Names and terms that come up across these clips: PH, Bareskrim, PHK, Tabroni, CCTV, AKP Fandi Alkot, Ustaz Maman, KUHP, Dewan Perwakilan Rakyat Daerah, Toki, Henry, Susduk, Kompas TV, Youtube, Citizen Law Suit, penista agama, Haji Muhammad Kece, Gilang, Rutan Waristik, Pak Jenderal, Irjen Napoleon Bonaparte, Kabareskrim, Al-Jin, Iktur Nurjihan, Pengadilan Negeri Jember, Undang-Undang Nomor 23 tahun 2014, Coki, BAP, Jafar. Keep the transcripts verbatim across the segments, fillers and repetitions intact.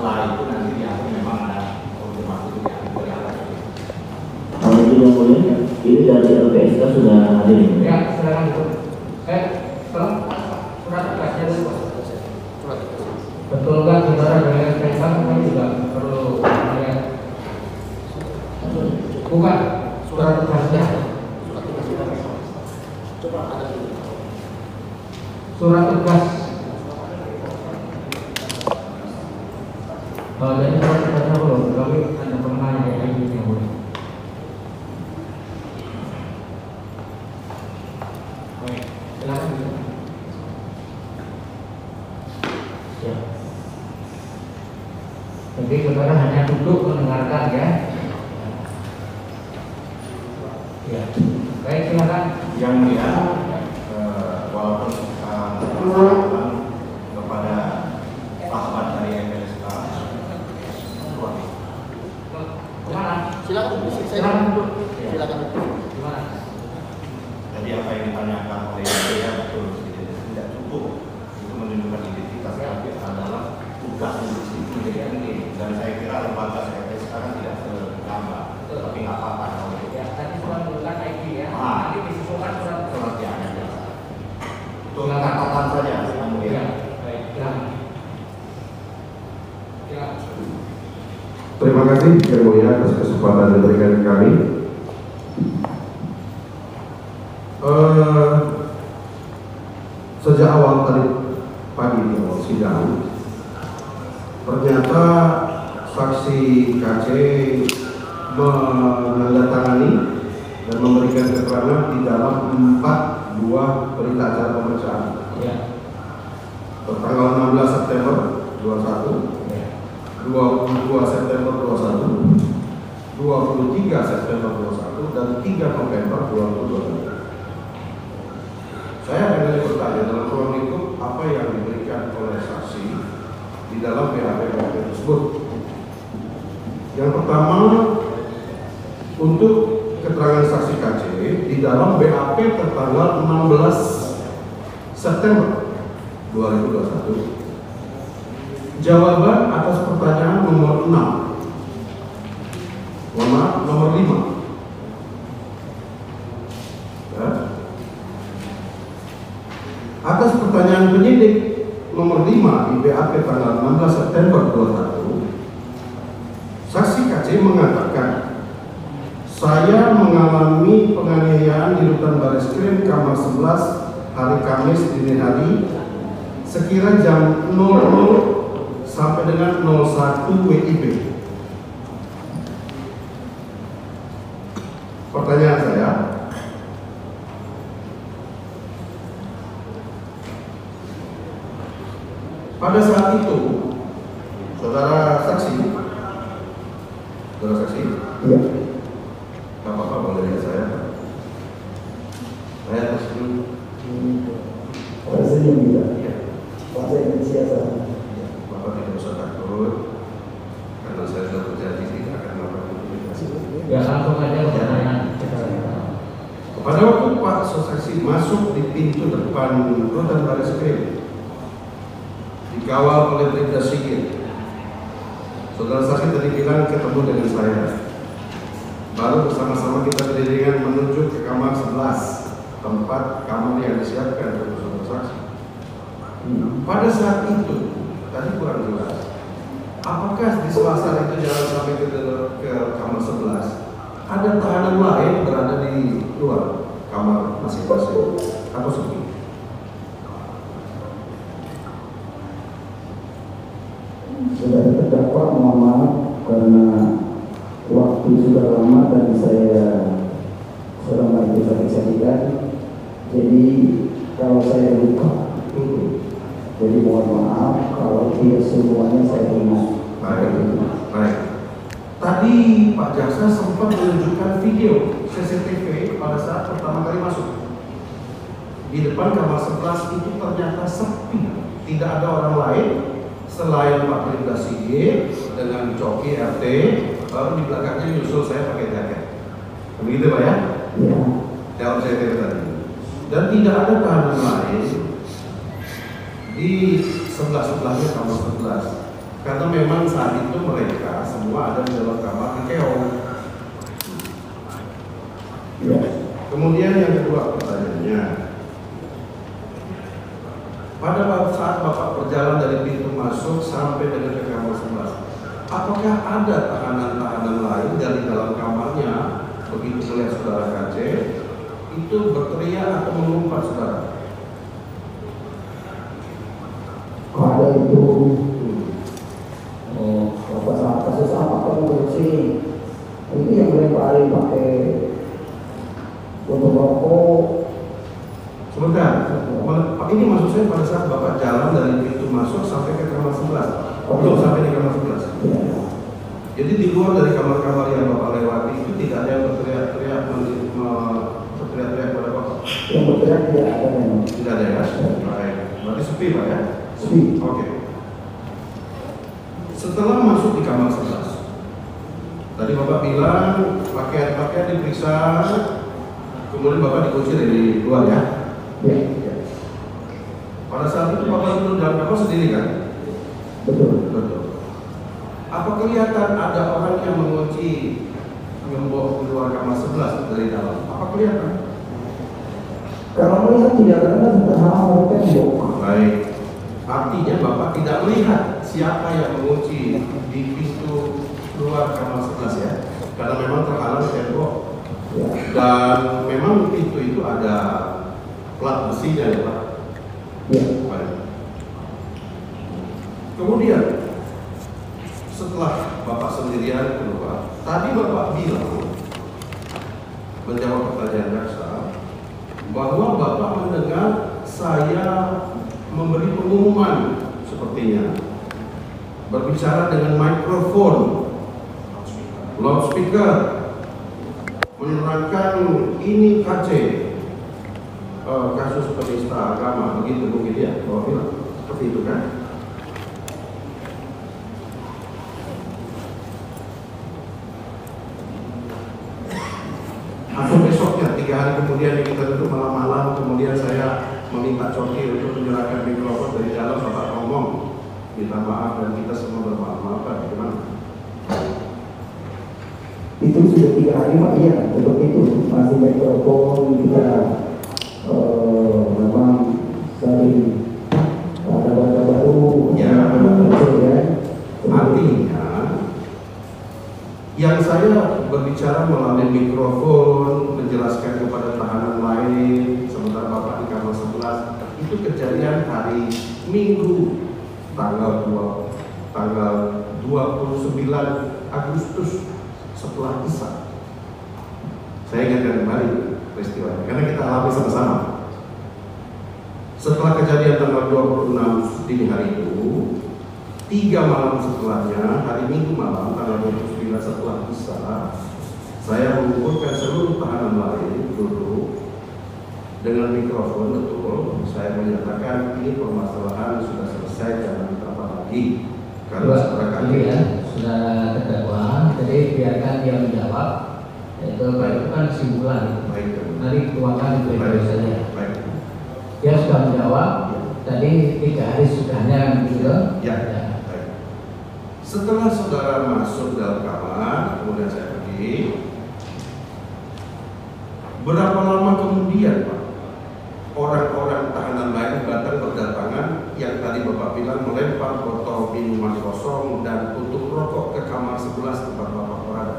lain itu nanti diatur memang ada konfirmasi dari apa? Kalau itu yang boleh, ini dari L P S K sudah ada ini. Ya, silakan itu. Eh, tolong surat tugasnya dulu. Betul nggak saudara dari L P S K kami juga perlu melihat. Bukan surat tugasnya. Surat tugasnya. Coba ada surat tugas. Kalau dari surat tugasnya belum, kami ada pertanyaan yang ingin boleh. Baik, silakan. Ya. Jadi saudara hanya duduk mendengarkan ya. Ya. Baik, silakan. Yang mulia, eh, walaupun eh, kepada sahabat dari L P S K, silakan silakan silakan silakan. Jadi apa yang ditanyakan oleh saya betul tidak cukup itu menunjukkan identitas, tapi adalah tugas untuk menjadi ini, dan saya kira lembaga L P S K kan tidak tergambar, tapi nggak apa-apa. Ah, ini disusulkan surat perjanjian ya. Tunggu catatan saja, Pak ya. Baik, silakan. Ya. Terima kasih Yang Mulia atas kesempatan yang diberikan kami. Uh, sejak awal tadi pagi di awal sidang, ternyata saksi K C menandatangani dan memberikan keterangan di dalam empat buah berita acara pemeriksaan ya. Tanggal enam belas September dua puluh satu ya. dua puluh dua September dua puluh satu, dua puluh tiga September dua puluh satu, dan tiga November dua ribu dua puluh. Saya ingin bertanya dalam ruang itu apa yang diberikan oleh saksi di dalam P H K tersebut. Yang pertama, untuk keterangan saksi K C di dalam B A P tertanggal enam belas September dua ribu dua puluh satu, jawaban atas pertanyaan nomor enam, mohon maaf, nomor lima ya. Atas pertanyaan penyidik nomor lima di B A P tanggal enam belas September dua ribu dua puluh satu, saksi K C mengatakan saya mengalami penganiayaan di Rutan Waristik kamar sebelas hari Kamis dini hari sekira jam nol nol sampai dengan nol satu W I B. Pertanyaan saya, pada saat itu saudara saksi, saudara saksi, ya. Gak apa-apa, boleh lihat saya. Saya terus dulu. Pak saya juga. Pak saya ingin siasat. Bapak tidak usah takut, karena saya sudah berjanji tidak akan melakukan. Ya langsung aja pertanyaan. Pada waktu Pak Sosaksi masuk di pintu depan Rutan Bareskrim, dikawal oleh Brigda Sigit. Saudara saksi tadi bilang ketemu dengan saya. Lalu bersama-sama kita beriringan menuju ke kamar sebelas, tempat kamar yang disiapkan untuk saudara saksi. Pada saat itu, tadi kurang jelas, apakah di suasana itu jalan sampai ke, ke kamar sebelas ada tahanan lain berada di luar kamar masing-masing atau sepi? Sudah terdakwa mohon maaf karena waktu sudah lama dan saya selama itu saya saksikan, jadi kalau saya lupa, hmm. jadi mohon maaf kalau tidak semuanya saya ingat. Baik, baik. Tadi Pak Jaksa sempat menunjukkan video C C T V pada saat pertama kali masuk. Di depan kamar sebelas itu ternyata sepi, tidak ada orang lain selain Pak Jenderal dengan Coki R T. Baru di belakangnya nyusul saya pakai jaket. Begitu Pak ya? Ya. Dalam saya tadi. Dan tidak ada tahanan lain di sebelah-sebelahnya kamar sebelas. karena memang saat itu mereka semua ada di dalam kamar K O. Kemudian yang kedua pertanyaannya, pada saat Bapak berjalan dari pintu masuk sampai dengan ke kamar sebelas, apakah ada tahanan-tahanan lain dari dalam kamarnya begitu melihat saudara K C itu berteriak atau mengumpat saudara? Pada itu Bapak saat kasus apa korupsi ini yang melempari pakai untuk rokok. Sebentar, ini maksud saya pada saat Bapak jalan dari pintu masuk sampai ke kamar sebelas. Belum sampai di kamar sebelas ya. Jadi di luar dari kamar-kamar yang Bapak lewati itu tidak ada yang berteriak-teriak berteriak-teriak pada Bapak? Yang berteriak tidak ada memang. Tidak ada ya? Baik, berarti sepi Pak ya? Sepi. Oke okay. Setelah masuk di kamar sebelas, tadi Bapak bilang pakaian-pakaian diperiksa, kemudian Bapak dikunci dari luar ya? Ya. Pada saat itu Bapak itu dalam kamar sendiri kan? Betul. Betul. Apa kelihatan ada orang yang mengunci gembok keluar kamar sebelas dari dalam? Apa kelihatan? Kalau melihat tidak karena terhalang oleh tembok. Baik. Artinya Bapak tidak melihat siapa yang mengunci di pintu keluar kamar sebelas ya? Karena memang terhalang tembok. Ya. Dan memang pintu itu ada plat besinya ya Pak? Ya. Baik. Kemudian setelah Bapak sendirian keluar, tadi Bapak bilang menjawab pertanyaan Raksa bahwa Bapak mendengar saya memberi pengumuman sepertinya, berbicara dengan mikrofon loudspeaker, menerangkan ini K C uh, kasus penista agama, begitu mungkin ya Bapak bilang seperti itu kan? Atau besoknya tiga hari kemudian kita duduk malam-malam, kemudian saya meminta Coki untuk menyerahkan mikrofon dari dalam, Bapak ngomong minta maaf dan kita semua bermaaf-maaf Pak, gimana? Itu sudah tiga hari Pak, iya seperti itu, masih mikrofon kita uh, memang sering kata-kata baru ya. Artinya yang saya berbicara melalui mikrofon menjelaskan kepada tahanan lain sementara Bapak di kamar sebelas itu kejadian hari Minggu tanggal dua tanggal dua puluh sembilan Agustus setelah Isya. Saya ingatkan kembali peristiwa karena kita alami sama-sama. Setelah kejadian tanggal dua puluh enam dini hari itu, tiga malam setelahnya, hari Minggu malam tanggal dua puluh sembilan setelah Isya, saya mengumpulkan seluruh tahanan lain dulu dengan mikrofon, betul. Saya menyatakan ini permasalahan sudah selesai, jangan ditambah lagi. Karena secara kami sudah terdakwa, jadi biarkan dia menjawab. Itu kan simpulan. Nanti tuangkan di video saja. Dia sudah menjawab. Tadi tiga hari sudahnya gitu. Ya. Setelah saudara masuk dalam kamar, kemudian saya pergi. Berapa lama kemudian Pak, orang-orang tahanan lain datang berdatangan yang tadi Bapak bilang melempar botol minuman kosong dan tutup rokok ke kamar sebelas tempat Bapak berada?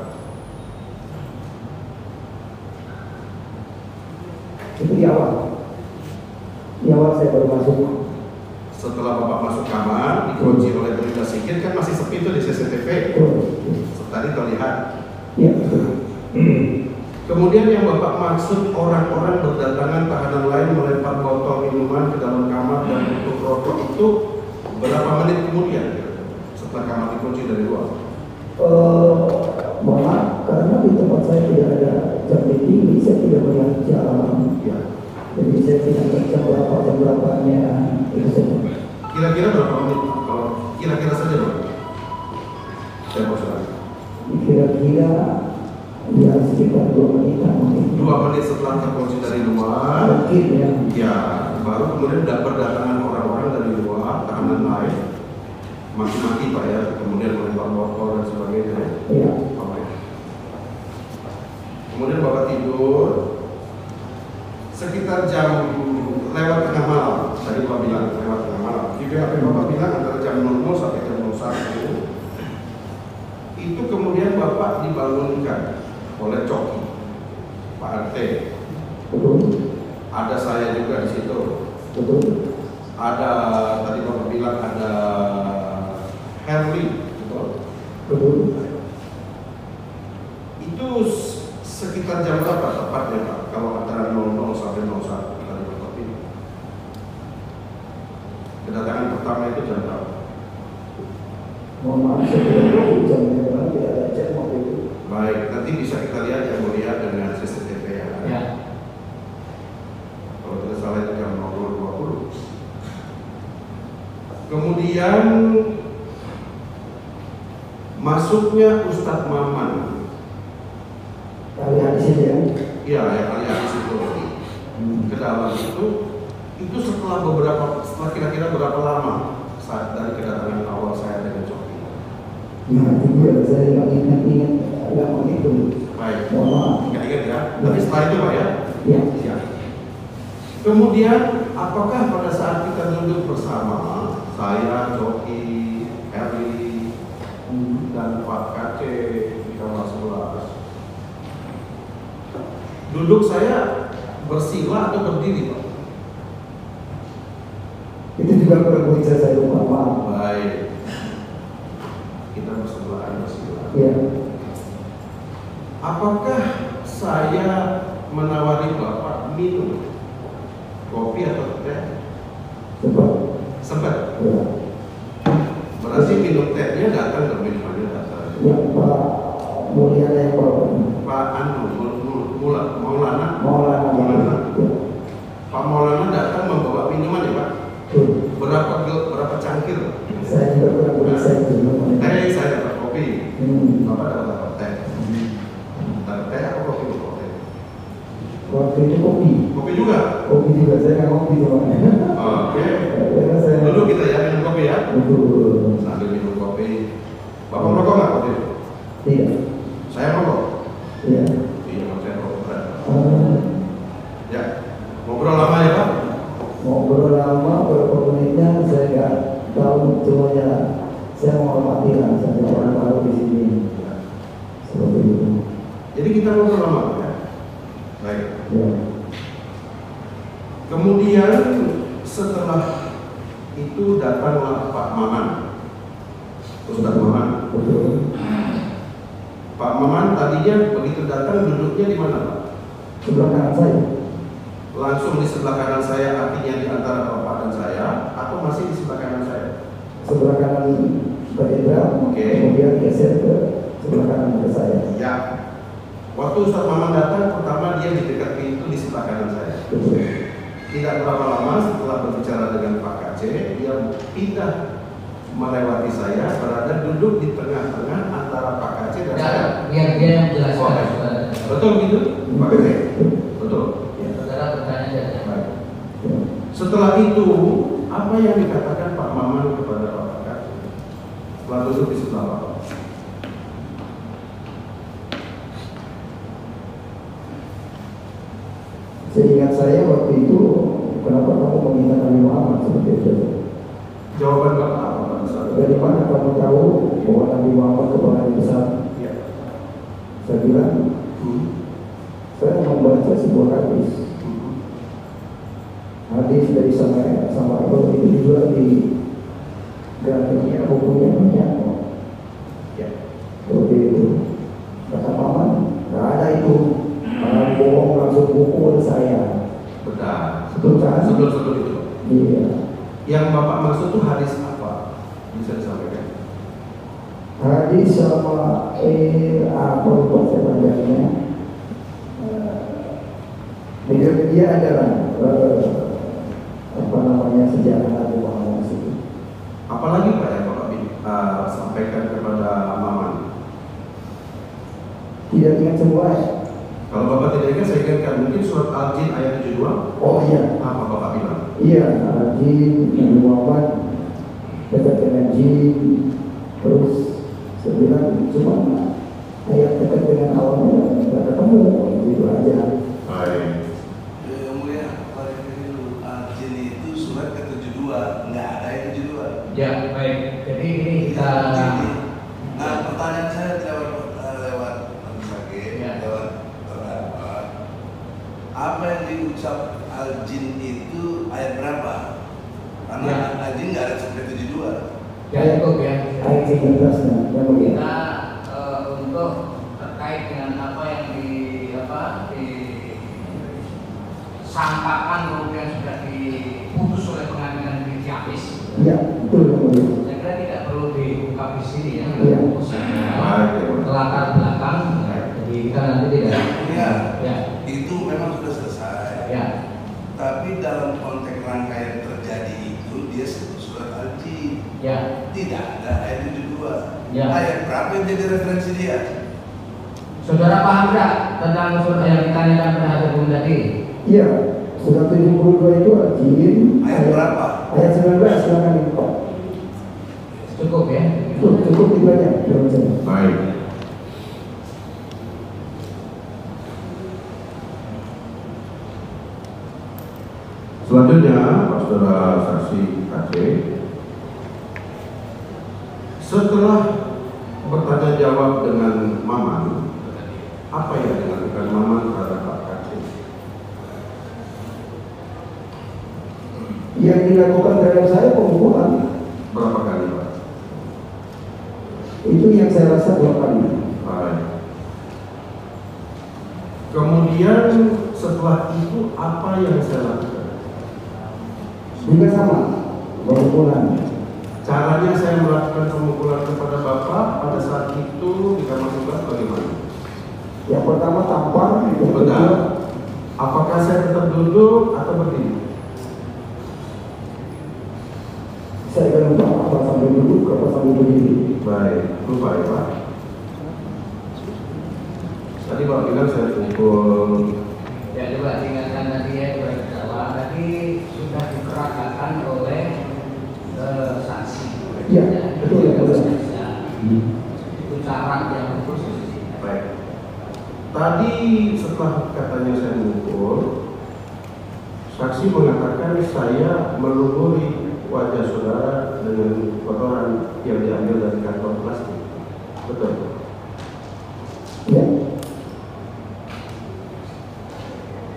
Itu di awal. Di awal saya baru masuk. Setelah Bapak masuk kamar, dikunci oleh petugas sikit, kan masih sepi itu di C C T V. Tadi terlihat. Ya. Kemudian yang Bapak maksud orang-orang berdatangan tahanan lain melempar botol minuman ke dalam kamar dan tutup rokok itu berapa menit kemudian setelah kamar dikunci dari luar? Uh, maaf, karena di tempat saya tidak ada jam dinding, saya tidak melihat jam. Ya. Jadi saya tidak melihat berapa jam berapanya. Kira-kira berapa menit? Kalau kira-kira saja Pak. Saya mau salah. Kira-kira. Ya, sekitar dua menitan. dua menit setelah terkunci dari luar. Ya. Ya, baru kemudian dapat datangan orang-orang dari luar, tahanan lain. mati-mati Pak ya, kemudian melempar motor dan sebagainya. Iya. Kemudian Bapak tidur sekitar jam lewat tengah malam. Tadi Bapak bilang lewat tengah malam. Jadi apa yang Bapak bilang antara jam nol sampai jam nol satu itu kemudian Bapak dibangunkan oleh Coki, Pak R T. Ada saya juga di situ. Ada tadi Bapak bilang ada Henry, betul? Betul. Itu sekitar jam berapa tepatnya Pak? Kalau antara nol nol sampai nol satu tadi Bapak bilang. Kedatangan pertama itu jam berapa? Mohon maaf, sebelumnya jam berapa tidak ada jam waktu itu. Baik, nanti bisa kita lihat yang mulia dengan C C T V ya. Ya. Kalau tidak salah itu jam nol dua puluh. Kemudian masuknya Ustaz Maman. Kali hadis itu ya? Iya, ya, kali hadis itu hmm. ke dalam itu. Itu setelah beberapa, setelah kira-kira berapa lama saat dari kedatangan awal saya dengan Coki? Ya, itu saya tidak ingat-ingat, tidak mau hitung. Baik, tidak ingat ya? Tapi setelah itu Pak ya? Iya. Ya. Kemudian, apakah pada saat kita duduk bersama, saya, Coki, Erli, dan Pak Kece di kamar sebelah, duduk saya bersila atau berdiri Pak? Itu juga kurang bisa saya lupa Pak. Baik, kita bersebelahan bersila ya. Apakah saya menawari Bapak minum kopi atau teh? Sempat. Sempat? Ya. Berarti minum tehnya datang dan minumannya datang. Ya Pak, mulia yang problem. Pak Anu, Mula, Maulana, Maulana, Maulana. Ya. Pak Maulana datang membawa minuman ya Pak. Ya. Berapa berapa cangkir? Saya juga kurang kurang saya minum. Teh saya dapat kopi. Hmm. Bapak dapat apa? Teh. Dapat teh atau kopi? Kopi. Kopi itu kopi. Kopi juga. Kopi juga saya nggak kopi soalnya. Oke. Dulu kita ya minum kopi ya. Betul. Sambil minum kopi. Bapak merokok nggak kopi? Iya. Saya merokok? Iya. Iya, saya merokok. Uh, ya. Ngobrol lama ya Pak? Ngobrol lama, beberapa menitnya saya nggak tahu semuanya. Saya menghormati lah, saya orang baru di sini. Ya. Seperti itu. Jadi kita ngobrol lama ya? Baik. Ya. Kemudian setelah itu datanglah Pak Maman. Ustaz Maman. Pak Maman tadinya begitu datang duduknya di mana Pak? Sebelah kanan saya. Langsung di sebelah kanan saya, artinya di antara Bapak dan saya, atau masih di sebelah kanan saya? Sebelah kanan Pak Jenderal. Oke. Kemudian geser ke sebelah kanan ke saya. Ya. Waktu Ustaz Maman datang, pertama dia di dekat pintu di sebelah kanan saya. Betul. Tidak berapa lama setelah berbicara dengan Pak Kece, dia pindah melewati saya, berada duduk di tengah-tengah antara Pak Kece dan ya, saya. Biar dia yang menjelaskan. Oh, betul gitu, Pak Kece? Betul. Ya, saudara bertanya saja. Baik. Setelah itu, apa yang dikatakan Pak Maman kepada Pak Kece? Setelah duduk di sebelah Pak. Seingat saya waktu itu, kenapa kamu meminta kami Muhammad seperti itu? Jawaban Bapak apa? Dari mana kamu tahu bahwa Nabi Muhammad kebenaran besar? Ya. Saya bilang, hmm. saya membaca sebuah hadis. Hmm. Hadis dari sama sama Abu itu juga di grafiknya hukumnya banyak. Ya. Seperti itu. Kata Mama, nggak ada itu. Orang bohong langsung pukul saya. Benar. Sebelum sebelum itu. Iya. Yang Bapak maksud itu hadis apa? Bisa disampaikan hadis sama eh apa buat saya panjangnya eh, dia adalah eh, apa namanya sejarah Nabi Muhammad. Apalagi Pak yang Bapak uh, sampaikan kepada Maman? Tidak ingat semua. Kalau Bapak tidak ingat, saya ingatkan mungkin surat Al-Jin ayat tujuh puluh dua. Oh iya. Apa Bapak bilang? Iya, Al-Jin, Nabi Muhammad dekat dengan jin, terus sebenarnya cuma kayak dekat dengan alamnya, nggak ketemu, gitu aja. Baik. Yang mulia, kalau ini dulu, Al-Jin itu surat ke tujuh puluh dua, nggak ada yang tujuh puluh dua. Ya, baik. Jadi ini kita. Nah, pertanyaan saya lewat lewat sakit, lewat terdapat. Apa yang diucap Al-Jin itu ayat berapa? Karena Al-Jin nggak ada sampai tujuh puluh dua. Ya cukup ya. Ayat tiga belas. Kita untuk terkait dengan apa yang di apa disampaikan kemudian sudah diputus oleh pengadilan negeri Ciamis. Ya betul. Saya kira tidak perlu diungkap di sini ya. Latar belakang. Jadi kita nanti tidak. Ya. Itu memang sudah selesai. Ya. Tapi dalam konteks rangkaian yang terjadi itu dia surat Al-Jin ya. Tidak ada ayat tujuh puluh dua ya. Ayat berapa yang jadi referensi dia? Saudara paham tidak tentang surat yang ditanyakan terhadap hukum tadi? Iya, surat tujuh puluh dua itu Al-Jin ayat berapa? Ayat sembilan belas, silahkan dibuka. Cukup ya? Cukup, cukup dibaca. Baik. Selanjutnya, Pak Saudara Saksi Kece, setelah bertanya jawab dengan Maman, apa yang dilakukan Maman terhadap Pak Kece? Yang dilakukan terhadap saya pemukulan. Berapa kali, Pak? Itu yang saya rasa dua kali. Baik. Kemudian setelah itu apa yang saya lakukan? Juga sama, pemukulan. Caranya saya melakukan pemukulan kepada Bapak pada saat itu di kamar sebelah bagaimana? Yang pertama tampar. Benar. Apakah saya tetap duduk atau berdiri? Saya akan lupa apa sambil duduk, apa sambil berdiri. Baik, lupa ya Pak. Tadi Pak bilang saya pukul. Ya coba ingatkan tadi ya, bahwa tadi sudah diperagakan oleh uh, saksi. Iya, betul. Itu cara yang betul. Baik. Tadi setelah katanya saya mengukur, saksi mengatakan saya melumuri wajah saudara dengan kotoran yang diambil dari kantong plastik. Betul. Ya.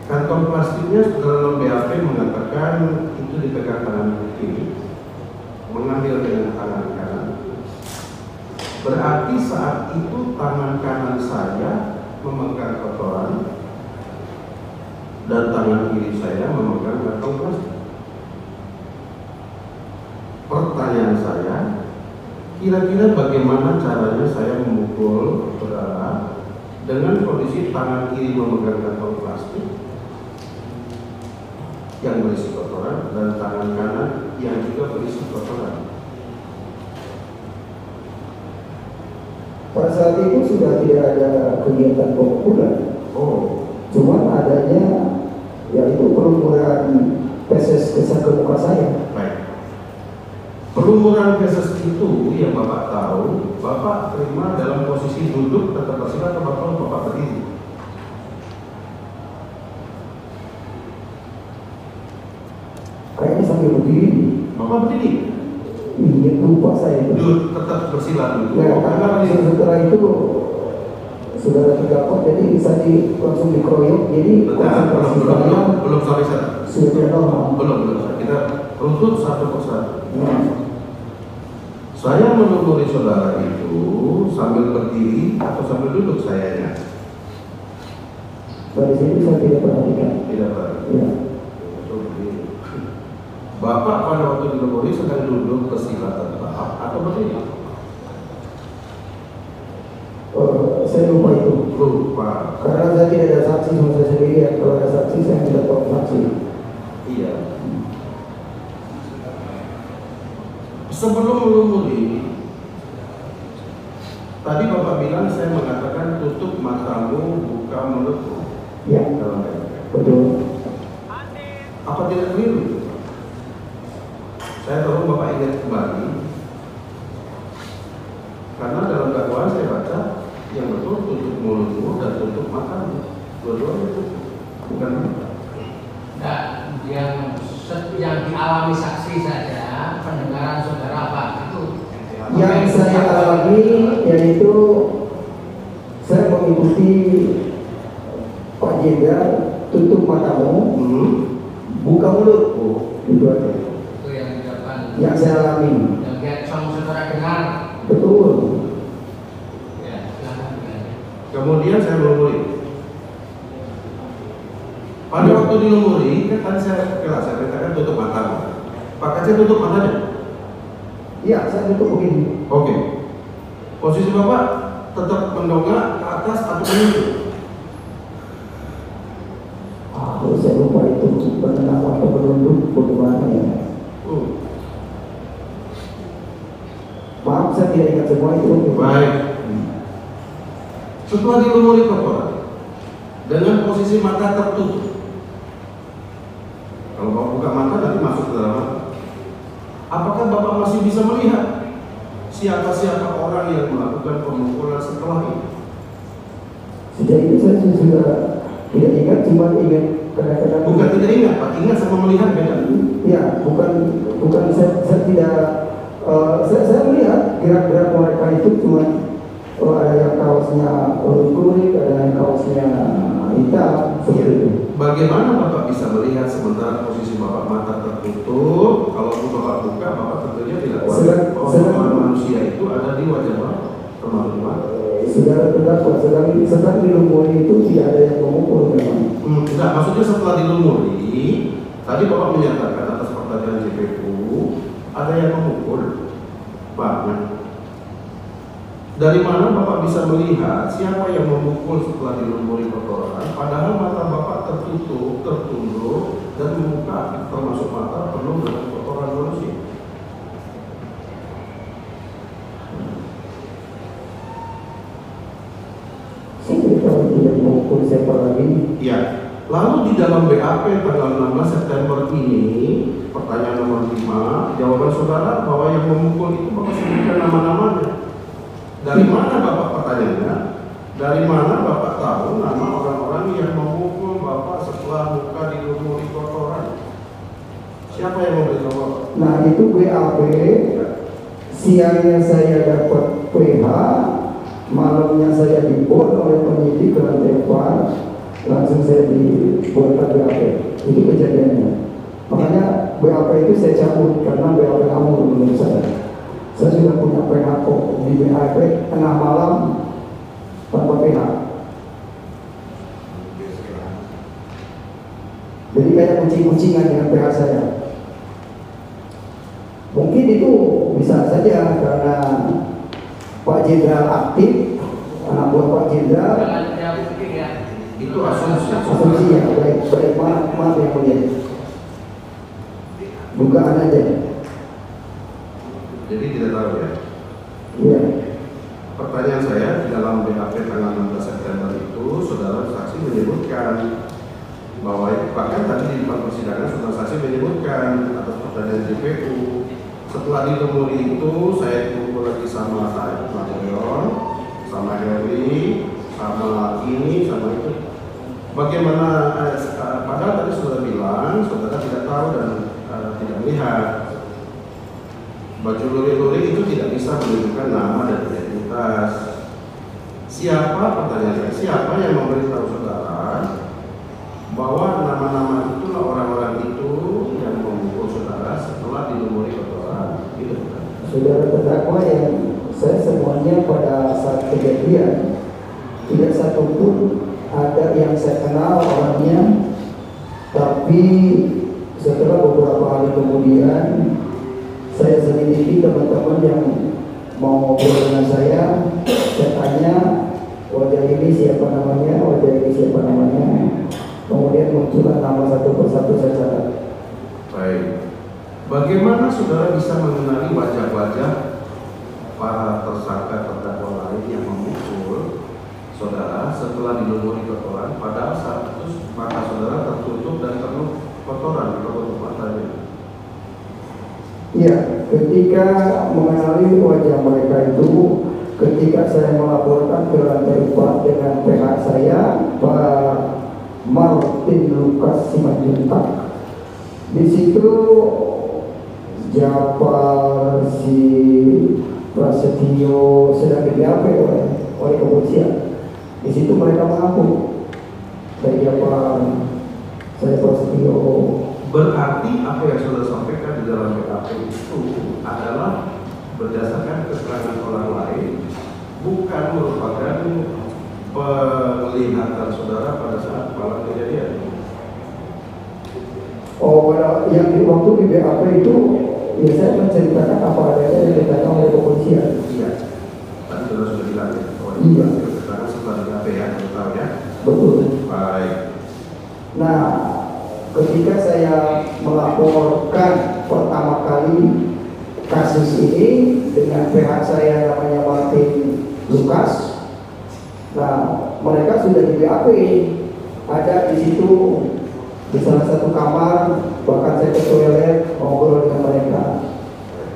Kantong plastiknya setelah B A P mengatakan itu dipegang tangan kiri, mengambil dengan tangan kanan. Berarti saat itu tangan kanan saya memegang kotoran dan tangan kiri saya memegang kantong plastik. Pertanyaan saya, kira-kira bagaimana caranya saya memukul saudara dengan kondisi tangan kiri memegang kantong plastik yang berisi kotoran dan tangan kanan yang juga berisi kotoran? Pada saat itu sudah tidak ada kegiatan pemukulan. Oh, cuman adanya yaitu perumuran feses ke muka saya. Baik. Perumuran feses itu yang Bapak tahu, Bapak terima dalam posisi duduk tetap bersila atau Bapak Bapak berdiri? Kayaknya sambil berdiri. Bapak berdiri? Iya, lupa saya. Duduk, tetap bersila dulu. Nah, karena setelah itu saudara terdapat, jadi bisa di, langsung dikeroyok. Jadi nah, belum, belum, belum, belum sampai sana. Sudah normal. Belum, belum. Kita runtut satu persatu. Nah. Saya menunturi saudara itu sambil berdiri atau sambil duduk sayanya. Dari sini saya tidak perhatikan. Tidak perhatikan. Ya. Bapak pada waktu dilumuri sedang duduk bersila terbaat atau berdiri? Uh, saya lupa itu. Lupa. Karena saya tidak ada saksi, cuma saya sendiri. Ya. Kalau ada saksi, saya tidak tahu saksi. Iya. Sebelum melumuri, tadi Bapak bilang saya mengatakan tutup matamu, buka mulutmu. Iya. Betul. Apa tidak keliru? Saya tahu Bapak ingat kembali Karena dalam dakwaan saya baca yang betul tutup mulutmu dan tutup matamu, dua-duanya tutup, bukan mata. Nah, yang yang dialami saksi saja, pendengaran saudara apa itu? Yang saya alami yaitu saya mengikuti Pak Jenderal, tutup matamu, hmm. buka mulut, oh, itu aja. Itu yang dilakukan. Yang saya alami. Yang dialami saudara dengar. Betul. Ya, silahkan. Kemudian saya lumuri. Pada ya. waktu dilumuri, kan tadi saya kelas saya katakan tutup matamu. Pak Kece tutup matanya. Iya, saya tutup begini. Oke. Okay. Posisi bapak tetap mendongak ke atas atau menunduk? Ah, saya lupa itu. Menengah atau menunduk bagaimana ya? Uh. Maaf, saya tidak ingat semua itu. Baik. Hmm. Setelah dilumuri korporat dengan posisi mata tertutup. Kalau bapak buka mata nanti masuk ke dalam mata. Apakah bapak masih bisa melihat siapa-siapa orang yang melakukan pemukulan setelah itu? Sejak itu saya sudah tidak ingat, cuma ingat kadang-kadang. Bukan tidak ingat, Pak, ingat sama melihat beda. Ya, bukan bukan saya, saya tidak uh, saya, saya melihat gerak-gerak mereka itu cuma uh, ada yang kaosnya kuning, uh, ada yang kaosnya hitam. Seperti itu. Bagaimana bapak bisa melihat sementara posisi bapak mata tertutup? Kalau bapak buka, bapak tentunya tidak wajar. Kalau manusia itu ada di wajah bapak, termasuk mata. Saudara terdakwa, sedang sedang dilumuri itu tidak ada yang memukul memang. Hmm, enggak, maksudnya setelah dilumuri, tadi bapak menyatakan atas pertanyaan J P U ada yang memukul, banyak. Dari mana bapak bisa melihat siapa yang memukul setelah dilumuri kotoran? Padahal mata bapak tertutup, tertunduk, dan muka termasuk mata penuh dengan kotoran manusia. Ya. Lalu di dalam B A P tanggal enam belas September ini, pertanyaan nomor lima, jawaban saudara bahwa yang memukul itu bapak sebutkan nama-namanya. Dari mana bapak pertanyaannya? Dari mana bapak tahu nama orang-orang yang memukul bapak setelah muka dilumuri kotoran? Siapa yang memberitahu bapak? Nah itu B A P. Siangnya saya dapat P H. Malamnya saya dibuat oleh penyidik ke lantai Jafar, langsung saya dibuatkan B A P. Itu kejadiannya. Makanya B A P itu saya cabut karena B A P amur menurut saya. Saya sudah punya P H K di B A P tengah malam tanpa P H. Jadi kayak kucing-kucingan dengan P H saya. Mungkin itu bisa saja karena Pak Jenderal aktif, anak buah Pak Jenderal. Itu asumsi. Asumsi ya, baik, baik, maaf, maaf yang mulia. Dugaan aja. Jadi tidak tahu ya. Iya. Pertanyaan saya di dalam B A P tanggal enam belas September itu, saudara saksi menyebutkan bahwa bahkan tadi di depan persidangan saudara saksi menyebutkan atas pertanyaan J P U. Setelah ditemui itu saya kumpul lagi sama Pak Jenderal, sama Henry, sama ini, sama itu. Bagaimana? Eh, padahal tadi sudah bilang, saudara tidak tahu dan eh, tidak melihat. Baju lori-lori itu tidak bisa menunjukkan nama dan identitas. Siapa pertanyaan saya? Siapa yang memberitahu saudara bahwa nama-nama itu orang-orang itu yang memukul saudara setelah ditemui? Saudara terdakwa yang saya semuanya pada saat kejadian tidak satu pun ada yang saya kenal orangnya, tapi setelah beberapa hari kemudian saya selidiki teman-teman yang mau ngobrol dengan saya, saya tanya wajah ini siapa namanya, wajah ini siapa namanya, kemudian muncullah nama satu persatu saya catat. Baik. Bagaimana saudara bisa mengenali wajah-wajah para tersangka terdakwa lain yang memukul saudara setelah dilumuri kotoran? Padahal saat itu mata saudara tertutup dan penuh kotoran di kotoran matanya. Iya, ketika mengenali wajah mereka itu ketika saya melaporkan ke lantai empat dengan P H saya, Pak Martin Lukas Simatupang. Di situ Jafar, si Prasetyo sedang di B A P oleh oleh kepolisian. Di situ mereka mengaku saya Jafar, saya Prasetyo. Berarti apa yang sudah sampaikan di dalam P K P itu adalah berdasarkan keterangan orang lain, bukan merupakan penglihatan saudara pada saat malam kejadian. Oh, yang waktu di B A P itu ya saya menceritakan apa adanya yang ditanyakan oleh kepolisian. Iya, tadi sudah sudah dilakukan. Oh, iya. Keterangan setelah B A P yang ya. Betul. Baik. Nah, ketika saya melaporkan pertama kali kasus ini dengan P H saya namanya Martin Lukas. Nah, mereka sudah di B A P, ada di situ di salah satu kamar, bahkan saya ke toilet ngobrol dengan mereka.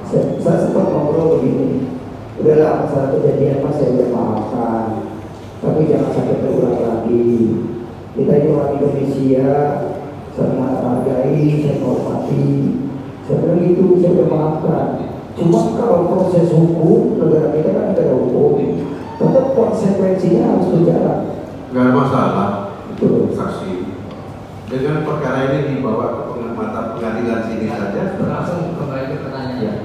Saya, saya sempat ngobrol begini, udahlah masalah kejadian mas saya sudah maafkan, tapi jangan sampai terulang lagi. Kita ini orang Indonesia, sangat hargai, saya hormati. Sebenarnya itu saya maafkan. Cuma kalau proses hukum negara kita kan tidak ada hukum, tetap konsekuensinya harus berjalan. Tidak ada masalah. Betul. Saksi. Dengan perkara ini dibawa ke mata pengadilan sini saja. Langsung kembali ke pertanyaan.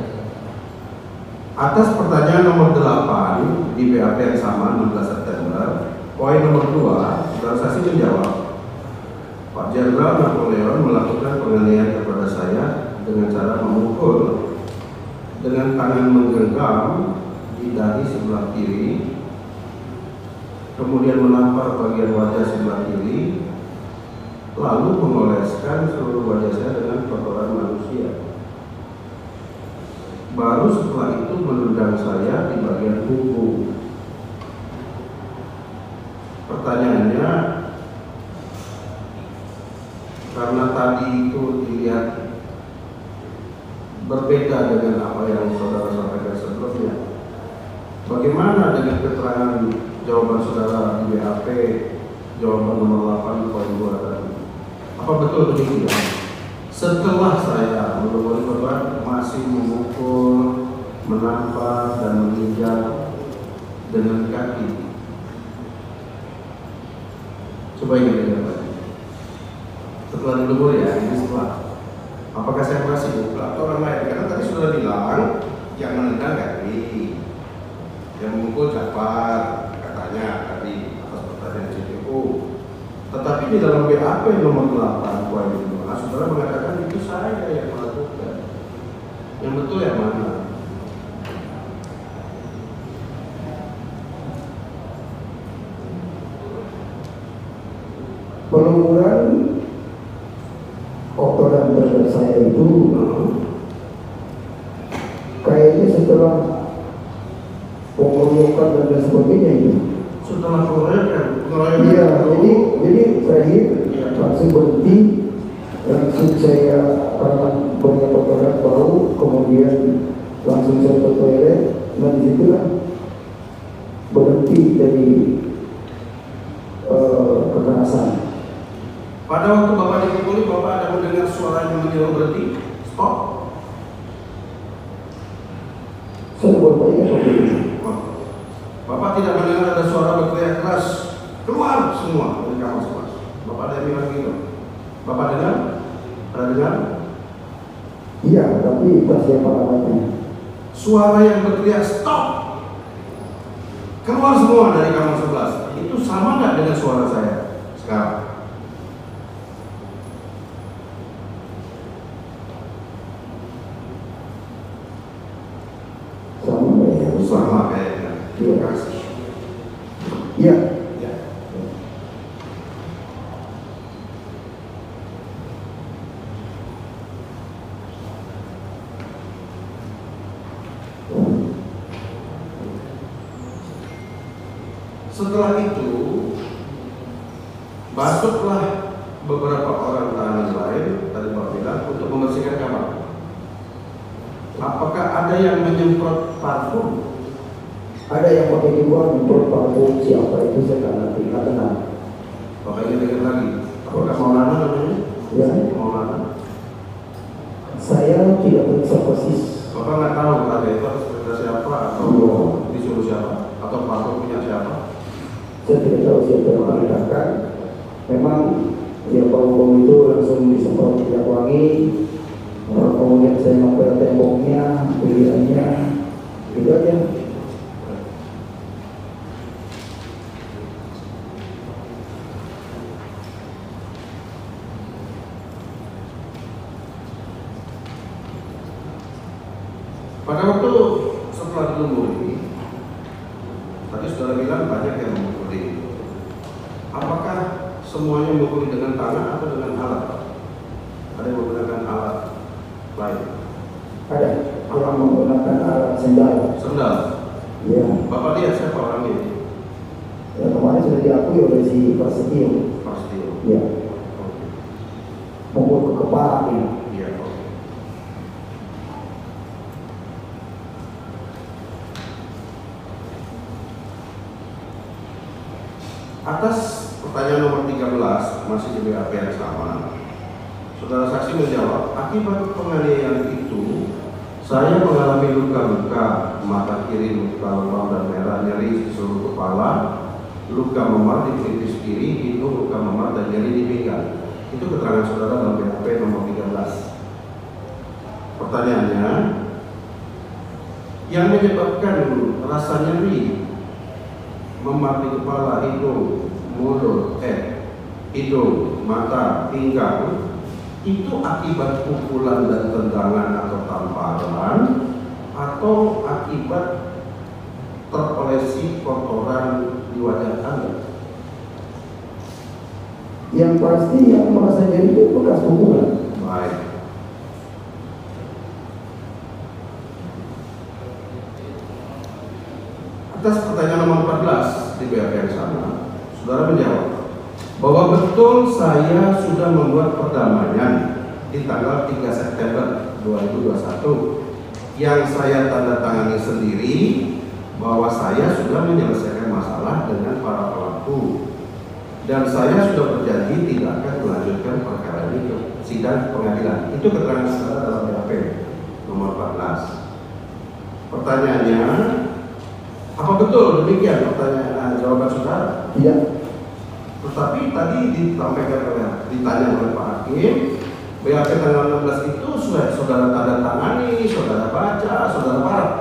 Atas pertanyaan nomor delapan di B A P yang sama enam belas September, poin nomor dua, saudara saksi menjawab, Pak Jenderal Napoleon melakukan penganiayaan kepada saya dengan cara memukul dengan tangan menggenggam di dahi sebelah kiri, kemudian menampar bagian wajah sebelah kiri, lalu mengoleskan seluruh wajah saya dengan kotoran manusia. Baru setelah itu menendang saya di bagian punggung. Pertanyaannya, karena tadi itu dilihat berbeda dengan apa yang saudara sampaikan sebelumnya, bagaimana dengan keterangan jawaban saudara di B A P jawaban nomor delapan poin dua tadi? Apa betul begitu? Setelah saya menelpon korban masih memukul, menampar dan menginjak dengan kaki. Coba ingat ya Pak. Setelah dilebur ya, ini setelah. Apakah saya masih buka atau orang lain? Karena tadi sudah bilang yang menendang kaki, yang memukul Jafar katanya tadi atas pertanyaan C P U. Tetapi di dalam B A P nomor delapan poin dua, saudara mengatakan itu saya yang melakukan. Yang betul yang mana? Penelusuran otoran terhadap saya itu kayaknya setelah pengeroyokan dan sebagainya itu. Setelah pengeroyokan? Iya, jadi jadi terakhir langsung berhenti, langsung saya karena banyak otoran bau, kemudian langsung saya ke toilet, dan disitulah berhenti dari uh, kekerasan. Pada waktu Bapak dipukuli, Bapak ada mendengar suaranya menjelang berhenti, stop? Saya Bapak ingat waktu itu. Bapak tidak mendengar ada suara berteriak keras, keluar semua dari kamar semua. Bapak ada yang bilang gitu. Bapak dengar? Ada dengar? Iya, tapi pas siapa namanya? Suara yang berteriak stop, keluar semua dari kamar sebelas. Itu sama nggak dengan suara saya sekarang? Sama kayaknya. Terima kasih. Iya. Ya. Setelah itu masuklah beberapa orang tahanan lain tadi Pak bilang untuk membersihkan kamar. Apakah ada yang menyemprot parfum? Ada yang pakai dibuang untuk pelaku siapa itu saya nggak ngerti, nggak kenal. Makanya dengar lagi. Apakah Maulana namanya? Ya. Maulana. Saya tidak bisa persis. Bapak nggak tahu ada itu sebenarnya siapa atau ya. Disuruh siapa atau pelaku punya siapa? Saya tidak tahu siapa yang mengatakan. Memang ya bau-bau itu langsung disemprot minyak wangi. Kemudian saya membuat temboknya, pilihannya, itu aja. Pada waktu setelah dulu ini, tadi saudara bilang banyak yang mengikuti. Apakah semuanya mengikuti dengan tangan atau dengan alat? Ada yang menggunakan alat lain? Ada orang menggunakan alat sendal. Sendal? Iya. Bapak lihat siapa orangnya? Ya, kemarin sudah diakui oleh si Prasetyo. Prasetyo? Iya. Membuat ke kepala ini. Iya. Atas pertanyaan nomor tiga belas masih di B A P yang sama, saudara saksi menjawab, akibat penganiayaan itu saya mengalami luka-luka, mata kiri luka lebam dan merah, nyeri di seluruh kepala, luka memar di pelipis kiri, hidung luka memar dan nyeri di pinggang. Itu keterangan saudara dalam B A P nomor tiga belas. Pertanyaannya, yang menyebabkan rasa nyeri memar di kepala, hidung, mulut, eh, hidung, mata, pinggang itu akibat pukulan dan tendangan atau tamparan atau akibat terolesi kotoran di wajah Anda? Yang pasti yang merasa jadi itu bekas pukulan. Baik. Atas pertanyaan nomor empat belas di B A P yang sama, saudara menjawab bahwa betul saya sudah membuat perdamaian di tanggal tiga September dua ribu dua puluh satu yang saya tanda tangani sendiri bahwa saya sudah menyelesaikan masalah dengan para pelaku dan saya sudah berjanji tidak akan melanjutkan perkara ini ke sidang pengadilan. Itu keterangan saudara dalam B A P nomor empat belas. Pertanyaannya, apa betul demikian pertanyaan jawaban saudara? Iya. Tetapi tadi disampaikan oleh ditanya oleh Pak Hakim, B A P tanggal enam belas itu sudah saudara tanda tangani, saudara baca, saudara paraf.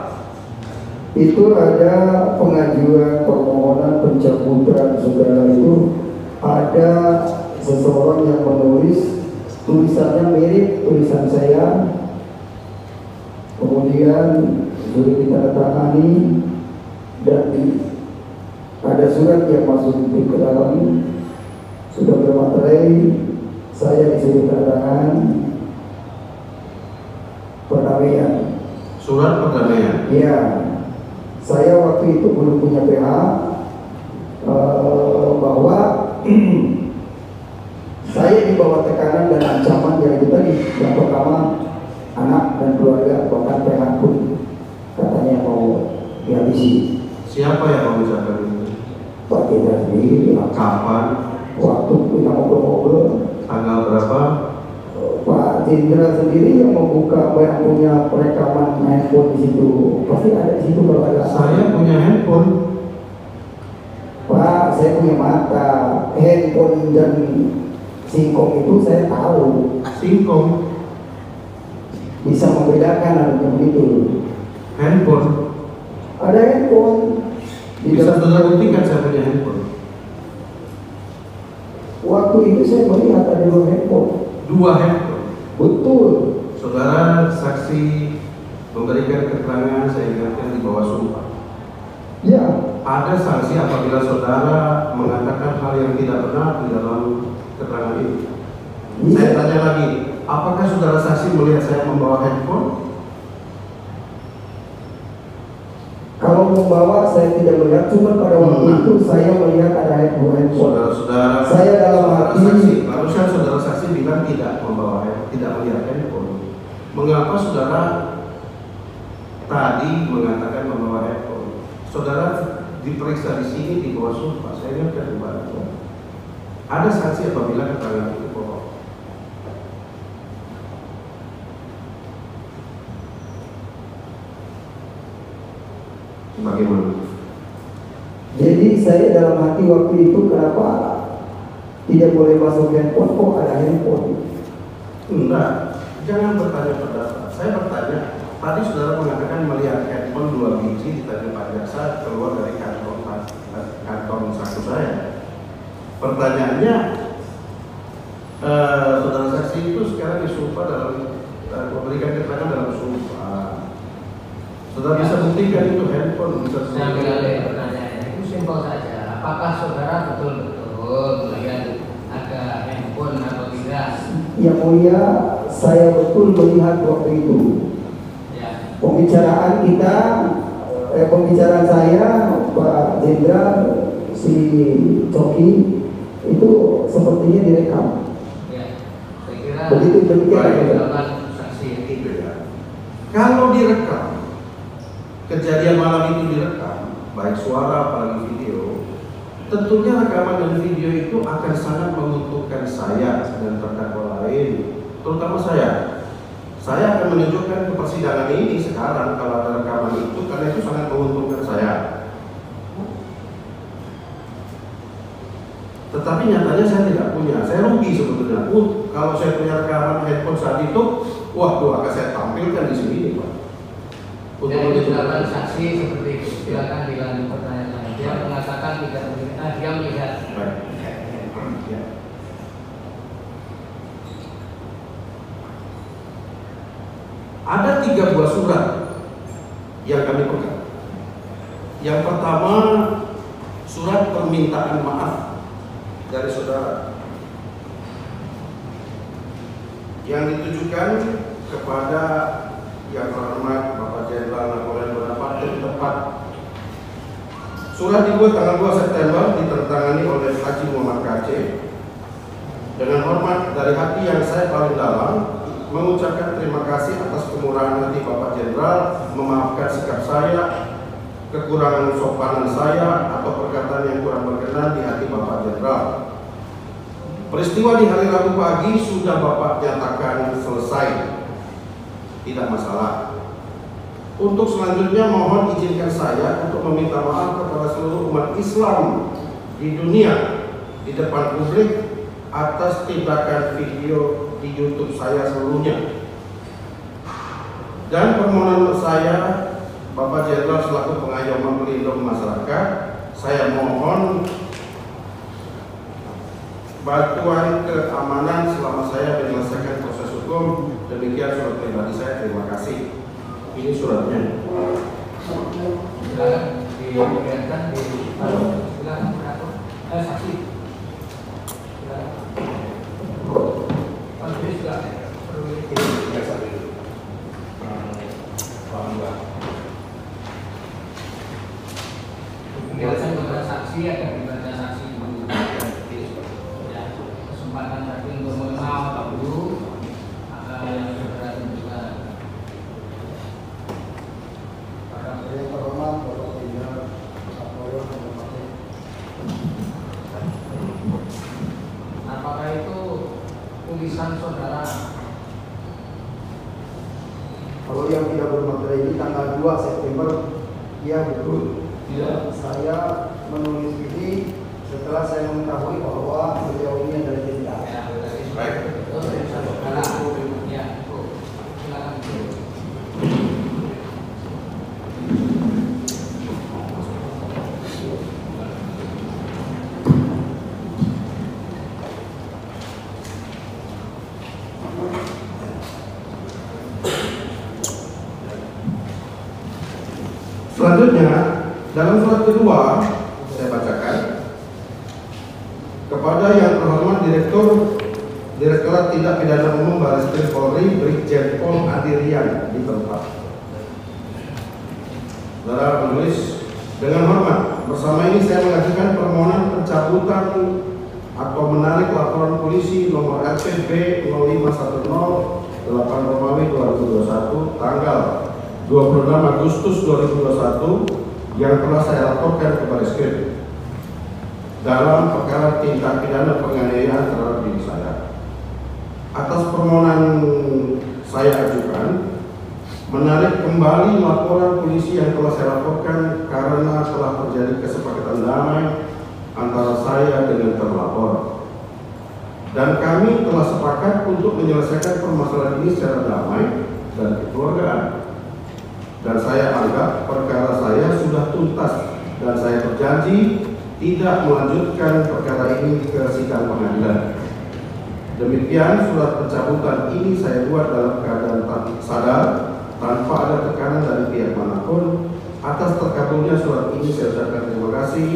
Itu ada pengajuan permohonan pencabutan saudara itu, ada seseorang yang menulis tulisannya mirip tulisan saya, kemudian sudah ditandatangani. Dan ada surat yang masuk di ke dalam sudah bermaterai, saya disuruh tandatangan perdamaian. Surat perdamaian? Iya. Saya waktu itu belum punya P H eh, bahwa saya dibawa tekanan dan ancaman dari tadi. Yang pertama anak dan keluarga, bahkan P H pun katanya mau dihabisi. Siapa yang mengucapkan itu? Pak Jenderal. Kapan? Waktu kita ngobrol-ngobrol. Tanggal berapa? Pak Jenderal sendiri yang membuka, yang punya perekaman handphone di situ. Pasti ada di situ kalau ada. Saya punya handphone. Pak, saya punya mata. Handphone dan singkong itu saya tahu. Singkong? Bisa membedakan harusnya begitu. Handphone? Ada handphone. Bisa saudara buktikan saya punya handphone? Waktu itu saya melihat ada dua handphone. Dua handphone? Betul. Saudara saksi memberikan keterangan, saya ingatkan di bawah sumpah. Ya. Ada sanksi apabila saudara mengatakan hal yang tidak benar di dalam keterangan ini. Ya. Saya tanya lagi, apakah saudara saksi melihat saya membawa handphone? Kalau membawa saya tidak melihat, cuma pada waktu hmm. itu saya melihat ada handphone. Saudara-saudara, saya dalam hati. Harusnya saudara saksi bilang tidak membawa, tidak melihat handphone. Mengapa saudara tadi mengatakan membawa handphone? Saudara diperiksa di sini di bawah sumpah, saya lihat dari batu. Ada saksi apabila keterangan itu bohong. Bagaimana? Jadi saya dalam hati waktu itu kenapa tidak boleh masuk handphone? Kok ada handphone? Enggak, jangan bertanya pendapat. Saya bertanya. Tadi saudara mengatakan melihat handphone dua biji di tanda Pak Jaksa keluar dari kantong kantong saku saya. Pertanyaannya, eh, saudara saksi itu sekarang disumpah dalam eh, memberikan keterangan dalam sumpah. Saudara bisa buktikan itu handphone bisa. Saya kira pertanyaannya itu simpel saja. Apakah saudara betul-betul melihat ada handphone atau tidak? Yang mulia, saya betul melihat waktu itu. Pembicaraan kita, eh, pembicaraan saya, Pak Jenderal, si Coki itu sepertinya direkam. Ya, saya kira. Begitu pembicaraan saksi itu ya. Kalau direkam, kejadian malam itu direkam, baik suara apalagi video, tentunya rekaman dan video itu akan sangat menguntungkan saya dan terdakwa lain, terutama saya. Saya akan menunjukkan ke persidangan ini sekarang kalau ada rekaman itu, karena itu sangat menguntungkan saya. Tetapi nyatanya saya tidak punya, saya rugi sebetulnya. Uh, kalau saya punya rekaman handphone saat itu, wah, akan saya tampilkan di sini, Pak. Untuk menunjukkan saksi seperti itu, silakan dilanjut pertanyaan. Dia mengatakan tidak melihat, dia melihat. Ada tiga buah surat yang kami pegang. Yang pertama, surat permintaan maaf dari saudara yang ditujukan kepada yang terhormat Bapak Jenderal Napoleon Bonaparte tepat. Surat dibuat tanggal dua September, ditandatangani oleh Haji Muhammad Kece. Dengan hormat dari hati yang saya paling dalam, mengucapkan terima kasih atas kemurahan hati Bapak Jenderal, memaafkan sikap saya, kekurangan sopanan saya, atau perkataan yang kurang berkenan di hati Bapak Jenderal. Peristiwa di hari Rabu pagi sudah Bapak nyatakan selesai, tidak masalah. Untuk selanjutnya mohon izinkan saya untuk meminta maaf kepada seluruh umat Islam di dunia di depan publik atas tindakan video di YouTube saya seluruhnya, dan permohonan saya Bapak Jenderal selaku pengayom pelindung masyarakat, saya mohon bantuan keamanan selama saya menyelesaikan proses hukum. Demikian surat pribadi saya, terima kasih. Ini suratnya. Silakan diberikan di silakan eh, saksi. Selanjutnya, dalam surat kedua, saya bacakan kepada yang terhormat Direktur Direktorat Tindak Pidana Umum Bareskrim Polri, Brigjen Pol Adirian di tempat. Saudara penulis, dengan hormat, bersama ini saya mengajukan permohonan pencabutan atau menarik laporan polisi nomor L P B nol lima satu nol delapan Romawi dua ribu dua puluh satu tanggal dua puluh enam Agustus dua ribu dua puluh satu yang telah saya laporkan ke Bareskrim dalam perkara tindak pidana penganiayaan terhadap diri saya. Atas permohonan saya ajukan, menarik kembali laporan polisi yang telah saya laporkan karena telah terjadi kesepakatan damai antara saya dengan terlapor. Dan kami telah sepakat untuk menyelesaikan permasalahan ini secara damai dan kekeluargaan. Dan saya anggap perkara saya sudah tuntas dan saya berjanji tidak melanjutkan perkara ini ke sidang pengadilan. Demikian surat pencabutan ini saya buat dalam keadaan sadar tanpa ada tekanan dari pihak manapun. Atas terkabulnya surat ini saya ucapkan terima kasih.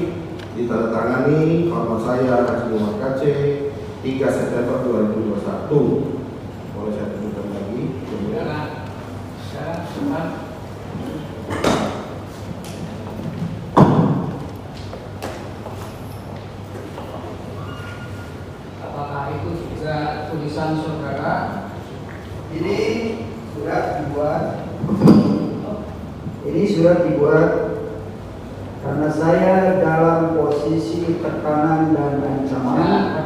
Ditandatangani Bapak saya Haji Muhammad Kece tiga September dua ribu dua puluh satu. Boleh saya tunjukkan lagi? Terima saudara. Ini surat dibuat. Ini surat dibuat karena saya dalam posisi tekanan dan ancaman.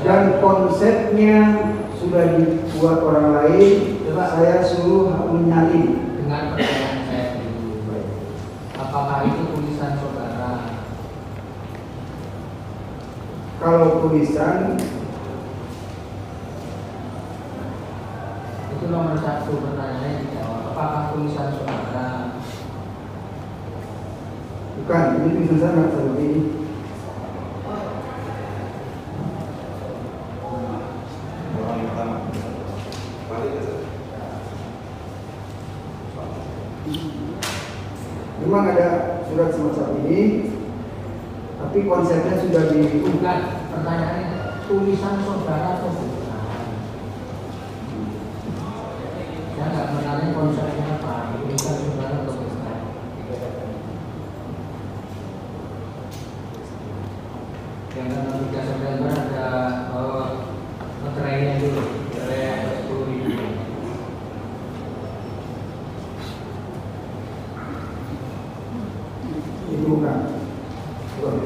Dan konsepnya sudah dibuat orang lain. Saya suruh menyalin dengan pertanyaan saya dulu. Apakah itu tulisan saudara? Kalau tulisan itu nomor satu, pertanyaannya dijawab. Apakah tulisan saudara? Bukan, ini tulisan saya nggak seperti ini. Memang ada surat semacam ini, tapi konsepnya sudah di. Bukan, pertanyaannya tulisan saudara atau bukan? Konsepnya apa? Tulisan saudara atau bukan? Yang tanggal tiga September ada meterainya dulu, meterainya sepuluh ribu. Itu bukan? Bukan.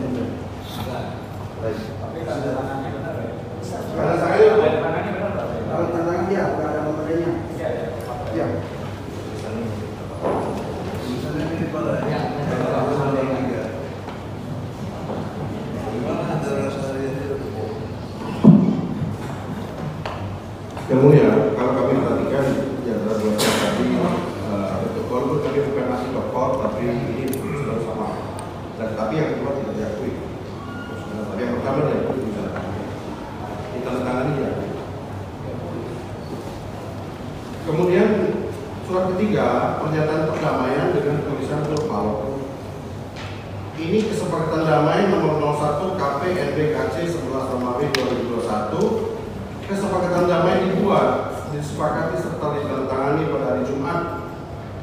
Bukan. Tapi tanda tangannya benar ya? Tanda tangannya benar apa? Tanda tangannya ya, nggak ada meterainya. Iya, iya. Iya.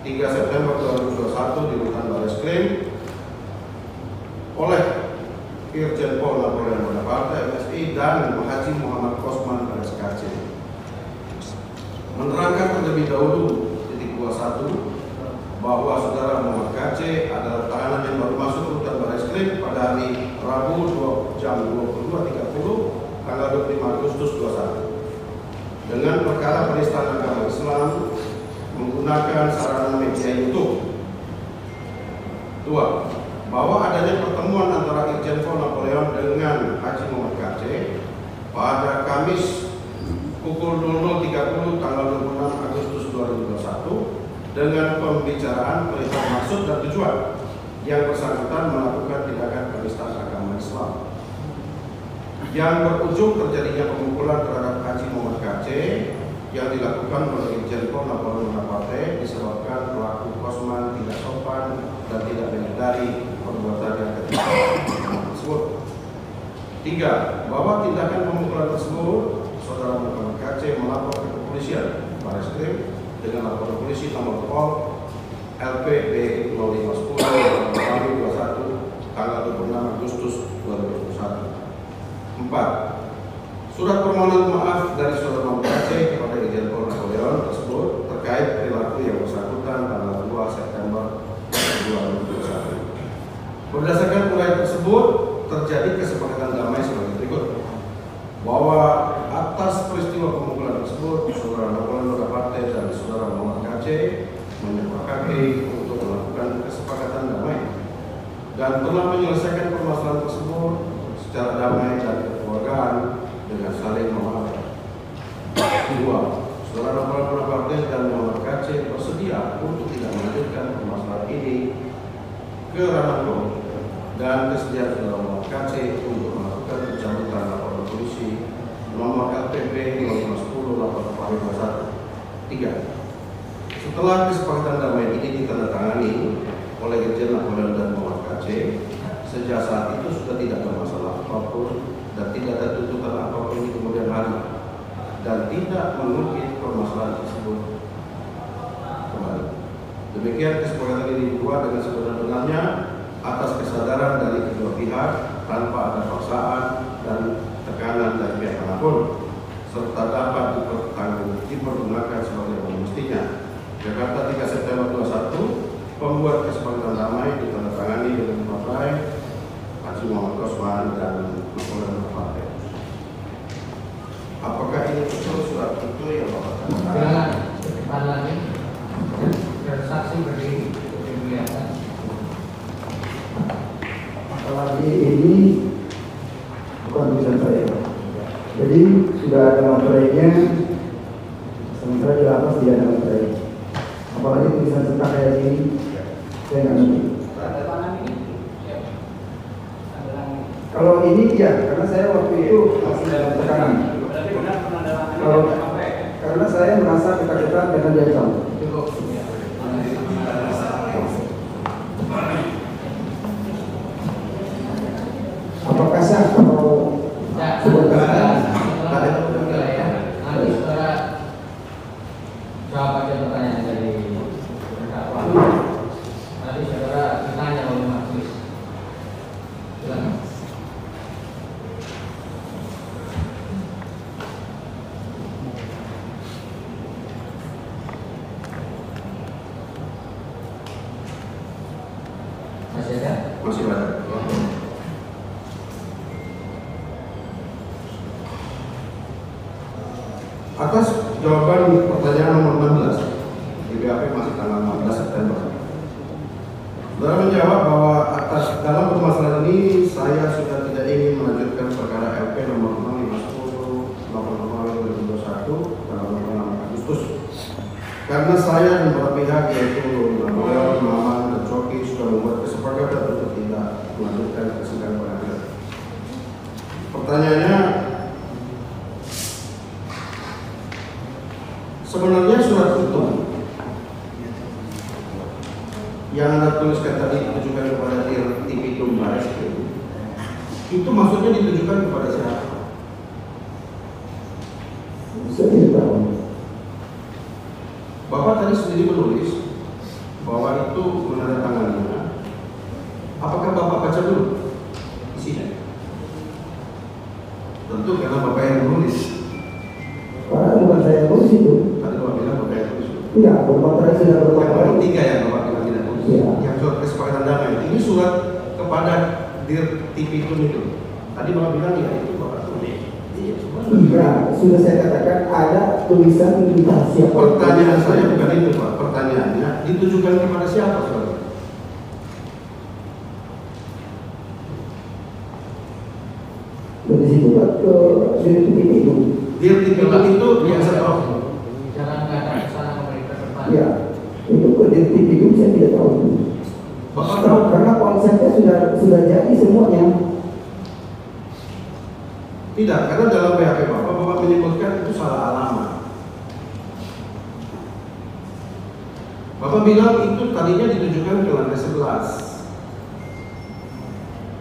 tiga September dua ribu dua puluh satu di Rutan Waristik oleh Irjen Napoleon Bonaparte M S I dan Haji Muhammad Kece menerangkan terlebih dahulu titik dua puluh satu bahwa saudara Muhammad Kece adalah tahanan yang baru masuk ke Rutan Waristik pada hari Rabu jam dua puluh dua tiga puluh tanggal dua puluh lima Agustus dua puluh satu dengan perkara penistaan agama Islam menggunakan sarana media YouTube. Dua, bahwa adanya pertemuan antara Irjen Napoleon dengan Haji Muhammad Kece pada Kamis pukul nol nol tiga puluh tanggal dua puluh enam Agustus dua ribu dua puluh satu dengan pembicaraan perihal maksud dan tujuan yang bersangkutan melakukan tindakan penistaan agama Islam yang berujung terjadinya pemukulan terhadap Haji Muhammad Kece yang dilakukan oleh Irjen Napoleon Bonaparte disebabkan pelaku Kosman tidak sopan dan tidak menyadari perbuatan yang ketika tersebut. Tiga, bahwa tindakan pemukulan tersebut saudara Muhammad Kece melapor ke kepolisian Bareskrim dengan laporan polisi nomor pol L P B nol lima satu nol tahun dua puluh satu tanggal dua puluh enam Agustus dua ribu dua puluh satu. Empat, surat permohonan maaf dari saudara Muhammad Kece kepada Irjen Napoleon tersebut terkait perilaku yang bersangkutan tanggal dua September dua ribu dua puluh satu Berdasarkan uraian tersebut, terjadi kesepakatan damai sebagai berikut, bahwa atas peristiwa pemukulan tersebut, Saudara Napoleon Bonaparte dan Saudara Muhammad Kece menyepakati untuk melakukan kesepakatan damai dan telah menyelesaikan permasalahan tersebut secara damai dan kekeluargaan dengan saling memaafkan. Kedua, Saudara Napoleon Bonaparte dan Muhammad Kece bersedia untuk tidak melanjutkan permasalahan ini ke ranah hukum dan kesediaan Saudara Muhammad Kece untuk melakukan pencabutan laporan polisi nomor L P P nomor sepuluh delapan ribu lima ratus lima puluh satu. Tiga, setelah kesepakatan damai ini ditandatangani oleh Irjen Napoleon dan Muhammad Kece, sejak saat itu sudah tidak ada masalah apapun dan tidak ada tuntutan apapun di kemudian hari dan tidak mengungkit permasalahan tersebut kembali. Demikian kesepakatan ini dibuat dengan sebenar-benarnya atas kesadaran dari kedua pihak tanpa ada paksaan dan tekanan dari pihak manapun serta dapat dipergunakan sebagaimana mestinya. Jakarta tiga September dua puluh satu, pembuat kesepakatan damai ditandatangani dengan partai Haji Muhammad Kece dan Napoleon Bonaparte. Apakah ini betul surat itu yang Bapak katakan? Lagi dan saksi berdiri di atas. Apalagi ini bukan tulisan saya. Jadi sudah ada materinya, sementara di atas dia ada materi. Apalagi tulisan cetak kayak gini, saya nggak ngerti. Kalau ini ya, karena saya waktu itu masih dalam tekanan. Kalau karena saya merasa ketakutan dengan jangkau. Apakah sah atau sebenarnya ada pertanyaan ya? Nanti secara jawab aja pertanyaan dari terdakwa. Tadi saudara ditanya oleh majelis. Silakan. Masih ada? Masih ada. Atas jawaban pertanyaan nomor enam belas di B A P masih tanggal enam belas September, saudara menjawab bahwa atas dalam permasalahan ini saya sudah tidak ingin melanjutkan perkara L P nomor enam lima satu delapan nol dua ribu dua puluh satu tanggal enam Agustus karena saya dan para pihak yaitu Napoleon, Maman, dan Coki sudah membuat kesepakatan untuk tidak melanjutkan persidangan pengadilan. Pertanyaannya, sebenarnya surat itu yang Anda tuliskan tadi ditujukan kepada Direktur Bareskrim, itu maksudnya ditujukan kepada siapa? Saya tahu. Bapak tadi sendiri menulis bahwa itu menandatangannya. Apakah Bapak baca dulu isinya? Tentu karena Bapak yang menulis. Karena bukan saya yang menulis itu. Iya, bermaterai tidak bermaterai. Yang ketiga yang Bapak bilang tidak tulis. Ya. Yang surat kesepakatan damai. Ini surat kepada Direktur itu. Tadi Bapak bilang ya itu Bapak tulis. Iya, ya, sudah saya katakan ada tulisan tentang siapa. Pertanyaan saya bukan itu Pak. Pertanyaannya ditujukan kepada siapa surat? Dari situ Pak ke Direktur itu. Direktur itu biasa tahu. Jangan katakan. Ya, itu perdetik itu saya tidak tahu. Bapak tahu karena konsepnya sudah sudah jadi semuanya. Tidak, karena dalam P H K Bapak Bapak menyebutkan itu salah alamat. Bapak bilang itu tadinya ditujukan ke lantai sebelas,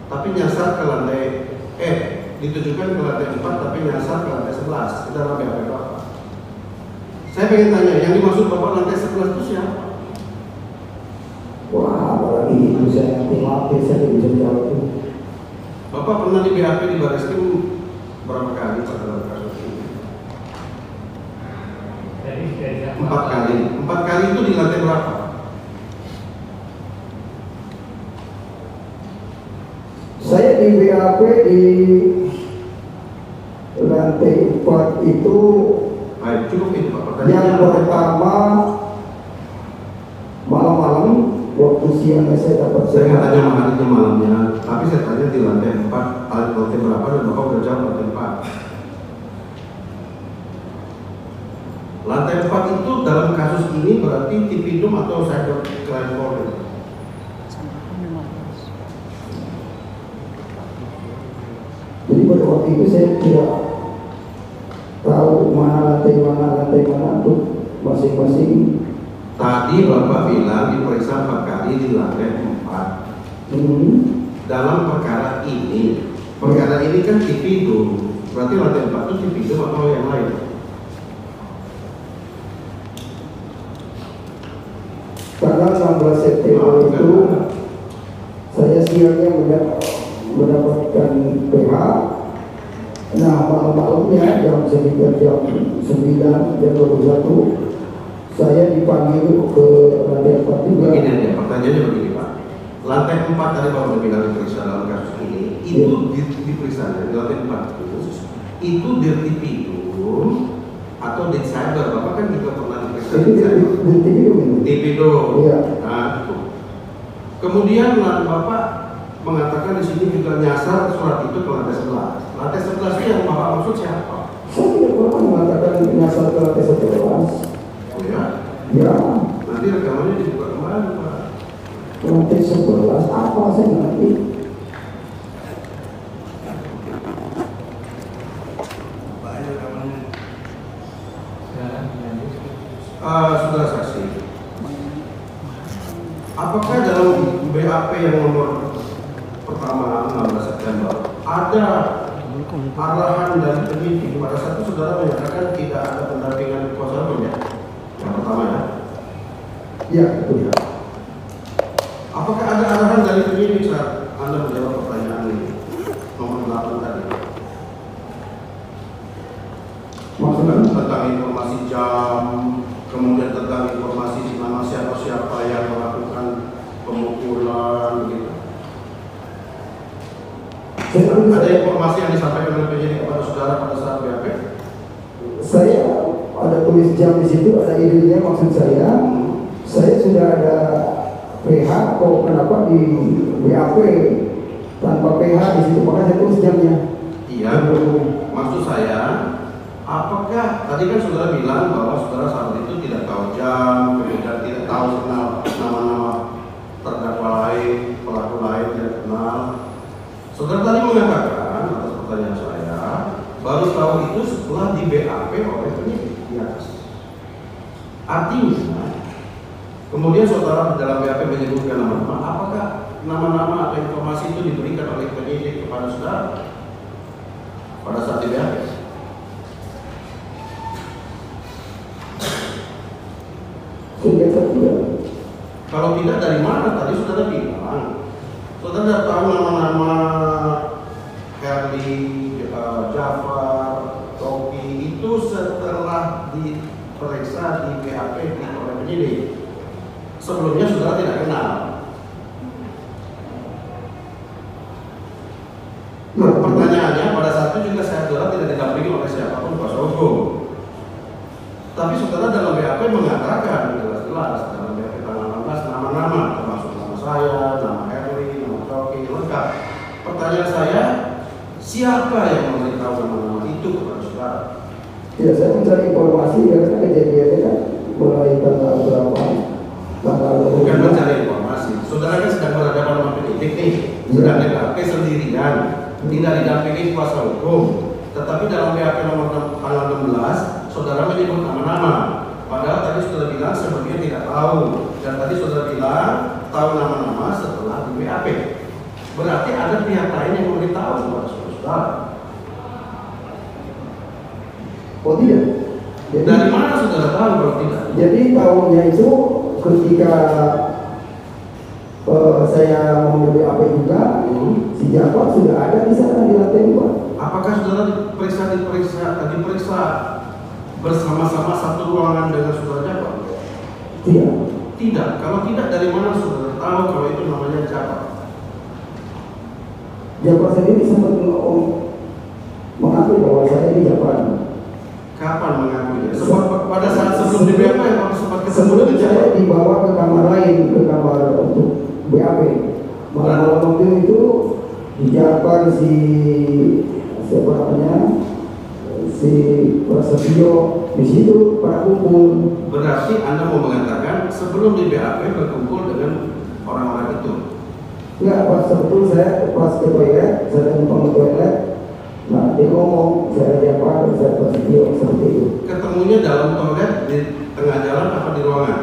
tapi nyasar ke lantai eh ditujukan ke lantai empat, tapi nyasar ke lantai sebelas. Itu dalam P H K Bapak. Saya pengen tanya, yang dimaksud Bapak lantai sebelas itu siapa? Wah, apalagi itu saya nanti lapis, saya tidak bisa jawab itu. Bapak pernah di B A P di Bareskrim berapa kali pada kasus ini? Empat kali. Empat kali itu di lantai berapa? dari B A P di lantai empat itu yang pertama malam-malam waktu siang saya dapat saya nggak tanya makan itu malamnya, tapi saya tanya di lantai empat lantai berapa dan bapak udah jawab lantai empat. Lantai empat itu dalam kasus ini berarti tipidum atau cyber crime forum? Jadi pada waktu itu saya tidak tahu mana lantai mana lantai mana untuk masing-masing. Tadi bapak bilang diperiksa empat kali di lantai empat. Hmm. Dalam perkara ini, perkara ini kan tipidum, berarti lantai empat itu tipidum atau yang lain? Tanggal enam belas September itu, saya siangnya mendapatkan P H. Nah malam-malamnya jam sekitar jam sembilan jam dua puluh satu. Saya dipanggil ke lantai empat juga. Begini aja, pertanyaannya begini Pak. Lantai empat tadi Pak sudah bilang diperiksa dalam kasus ini, itu yeah. diperiksa di lantai empat khusus, itu dirtipidum atau ditcyber, Bapak kan juga pernah diperiksa ditcyber. Dirtipidum. Dirtipidum. Iya. Nah, itu. Kemudian Bapak mengatakan di sini juga nyasar surat itu ke lantai sebelas. Lantai sebelas itu yang Bapak maksud siapa? Saya tidak pernah mengatakan nyasar ke lantai sebelas. Ya. Ya. Nanti rekamannya dibuka kemana Pak? Lantai sebelas apa saya nanti? Banyak rekamannya. Uh, Saudara saksi, apakah dalam B A P yang nomor pertama enam belas September ada arahan dan penyidik pada satu saudara menyatakan tidak ada pendampingan kuasa hukum? Ya, betul. Apakah ada arahan dari penyidik saat Anda menjawab pertanyaan ini? Nomor delapan tadi. Maksudnya tentang informasi jam, kemudian tentang informasi nama siapa-siapa yang melakukan pemukulan, begitu. Ada informasi yang disampaikan oleh penyidik kepada saudara pada saat B A P? Saya ada tulis jam di situ, ada idenya maksud saya. Saya sudah ada P H, kok kenapa di B A P tanpa P H di situ? Makanya itu sejamnya. Iya, maksud saya, apakah tadi kan saudara bilang bahwa saudara saat itu tidak tahu jam, kemudian tidak tahu kenal nama-nama terdakwa lain, pelaku lain tidak kenal. Saudara tadi mengatakan atas pertanyaan saya, baru tahu itu setelah di B A P oleh penyidik. Artinya. Kemudian saudara dalam B A P menyebutkan nama-nama, apakah nama-nama atau informasi itu diberikan oleh penyidik kepada saudara pada saat di B A P? Tidak, tidak. Kalau tidak dari mana? Tadi saudara bilang, saudara tahu nama-nama Henry, Jafar, Toki itu setelah diperiksa di B A P oleh penyidik. Sebelumnya saudara tidak kenal. Nah, pertanyaannya pada saat itu juga saudara tidak didampingi oleh siapapun kuasa hukum. Tapi saudara dalam B A P mengatakan jelas-jelas dalam B A P tanggal enam belas nama-nama termasuk nama saya, nama Henry, nama Coki lengkap. Pertanyaan saya, siapa yang memberitahu nama-nama itu kepada saudara? Ya, saya mencari informasi karena kejadiannya kan mulai tanggal berapa? Bukan mencari informasi. Saudara kan sedang berhadapan dengan penyidik nih, sedang B A P sendirian, tidak didampingi kuasa hukum. Tetapi dalam B A P nomor tanggal enam belas, saudara menyebut nama-nama. Padahal tadi saudara bilang sebelumnya tidak tahu, dan tadi saudara bilang tahu nama-nama setelah di B A P. Berarti ada pihak lain yang memberitahu kepada saudara. Oh tidak. Jadi, dari mana saudara tahu kalau tidak? Jadi tahunnya itu. Ketika uh, saya mau B A P juga, hmm. si Jafar sudah ada di sana di lantai dua. Apakah saudara diperiksa diperiksa diperiksa bersama-sama satu ruangan dengan saudara Jafar? Tidak. Tidak. Kalau tidak dari mana saudara tahu kalau itu namanya Jafar? Jafar sendiri sempat mengakui bahwa saya ini Jafar. Kapan mengakui? Sempat pada saat sebelum di B A P memang sempat ketemu dengan Jafar. Saya dibawa ke kamar lain, ke kamar untuk B A P. Malam waktu itu Jafar si siapa namanya si Prasetyo di situ para kumpul. Berarti Anda mau mengatakan sebelum di B A P berkumpul dengan orang-orang itu? Enggak, pas sebelum saya pas ke toilet, saya numpang ke toilet. Nah, dia ngomong, saya Jafar, saya Prasetyo seperti itu. Ketemunya dalam toilet, di tengah jalan apa di ruangan?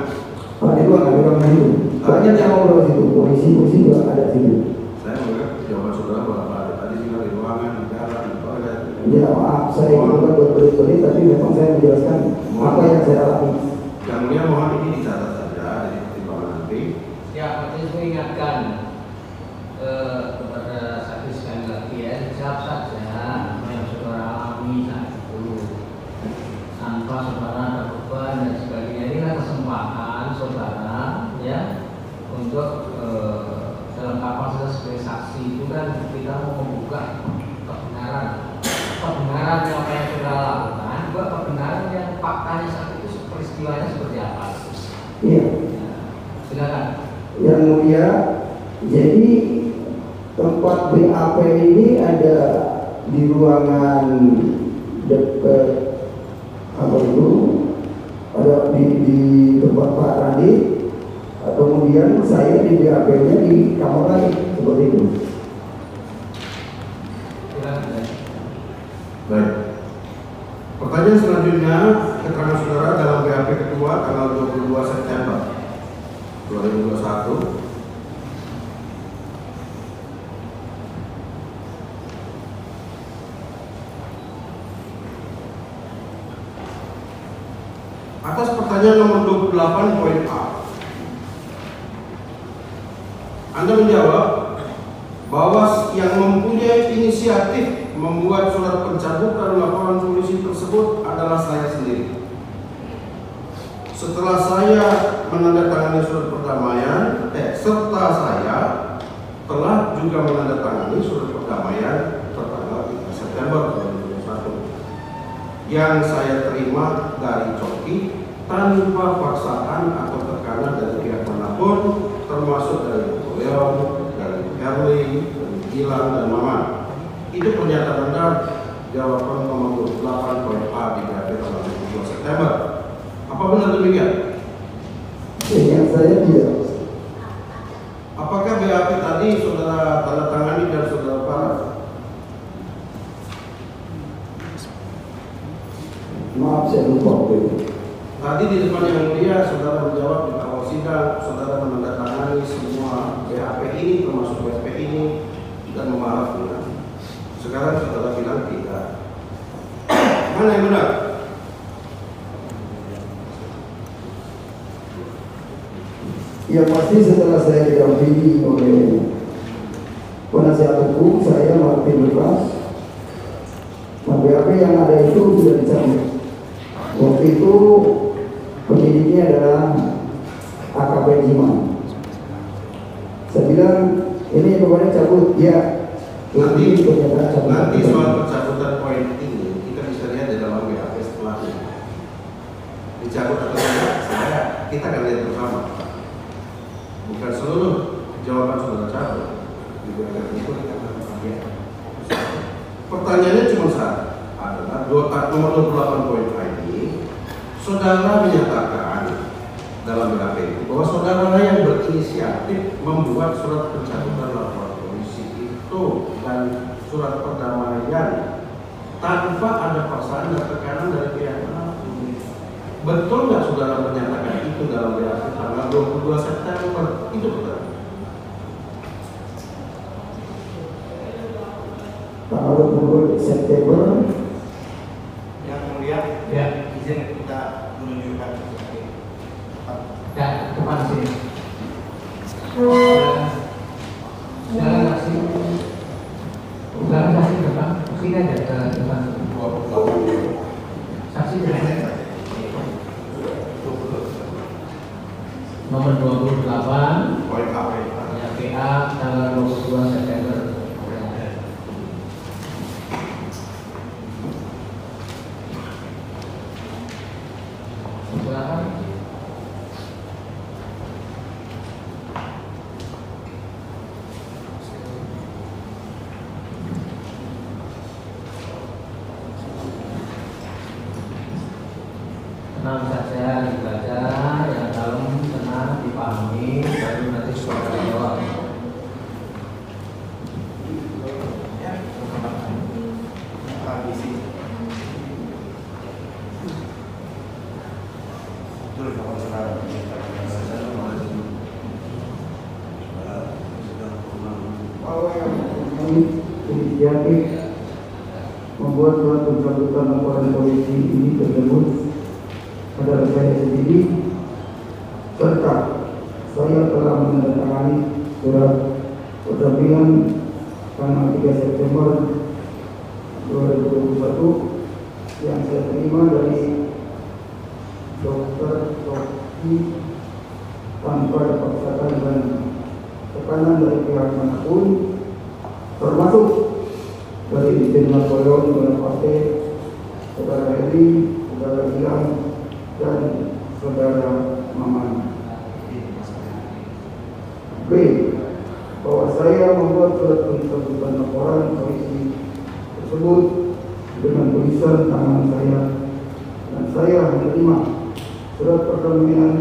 Nah, di ruangan, di ruangan itu. Banyak yang ngobrol situ, polisi-polisi juga ada situ. Saya menganggap jawaban saudara bahwa tadi juga di ruangan, di dalam, di toilet. Ya maaf, saya bukan berbelit-belit, tapi memang saya menjelaskan apa yang saya alami. Yang mulia mohon ini dicatat saja, jadi pertimbangan nanti. Ya, penting mengingatkan kepada saksi sekali lagi ya, siap saja apa yang saudara alami saat itu, tanpa saudara ada beban dan sebagainya. Ini kan kesempatan saudara ya untuk dalam kapasitas sebagai saksi itu kan kita mau membuka kebenaran. Kebenaran yang apa yang sudah lakukan, buat kebenaran yang faktanya saat itu peristiwanya seperti apa? Iya. Nah, silakan. Yang mulia, jadi tempat B A P ini ada di ruangan dekat apa itu? Ada di, di tempat Pak Randi. Kemudian saya di B A P-nya di kamar lain seperti itu. Baik. Pertanyaan selanjutnya, keterangan saudara dalam B A P kedua tanggal dua puluh dua September dua ribu dua puluh satu. Atas pertanyaan nomor dua puluh delapan poin A, Anda menjawab bahwa yang mempunyai inisiatif membuat surat pencabutan laporan polisi tersebut adalah saya sendiri. Setelah saya menandatangani surat perdamaian, eh, serta saya telah juga menandatangani surat perdamaian tertanggal tiga September dua ribu dua puluh satu yang saya terima dari Coki tanpa paksaan atau tekanan dari pihak manapun, termasuk dari Napoleon, dari Henry, dari Gilang dan Maman. Itu pernyataan Anda jawaban nomor delapan poin A di B A P tanggal dua puluh dua September. Apa benar demikian? Seingat saya tidak. Apakah B A P tadi saudara tanda tangani dan saudara paraf? Maaf saya lupa. Tadi di depan yang mulia saudara menjawab di awal sidang saudara menandatangani semua B A P ini termasuk B A P ini dan memaraf benar. Sekarang saudara bilang tidak. Mana yang benar? Ya pasti setelah saya didampingi oleh penasihat hukum saya Martin Lukas, B A P yang ada itu sudah dicabut. Waktu itu penyidiknya adalah A K P Fandi. Saya bilang ini pokoknya cabut ya. Nanti, nanti soal pencabutan poin ini kita bisa lihat di dalam B A P setelahnya dicabut atau tidak, saya kita akan lihat bersama. Bukan seluruh jawaban saudara cabut di B A P itu kita akan lihat. Pertanyaannya cuma satu adalah nomor dua puluh delapan poin A ini saudara menyatakan dalam B A P itu bahwa saudara yang berinisiatif membuat surat pencabutan laporan dan surat perdamaian tanpa ada paksaan dan tekanan dari pihak manapun. Betul nggak saudara menyatakan itu dalam B A P tanggal dua puluh dua September? Itu betul. Tanggal dua puluh dua September. Yang mulia, ya izin kita menunjukkan dan depan sini. Jangan kasih, jangan kasih depan, sini aja ke depan. Saksi depan. Nomor dua puluh delapan. P H tanggal dua puluh dua September. enam saja ibadah yang dalam tenang dipahami baru nanti suara jawab. Membuat surat tuntutan laporan polisi ini terjemur pada saya sendiri, serta saya telah menandatangani surat pertandingan tanggal tiga September dua ribu dua puluh satu yang saya terima dari dokter Toki tanpa paksaan dan tekanan dari pihak manapun, termasuk dari Irjen Napoleon Bonaparte, saudara Henry, saudara Gilang, dan saudara Maman. B. Bahwa saya membuat surat tuntutan laporan polisi tersebut dengan tulisan tangan saya, dan saya menerima surat pertanyaan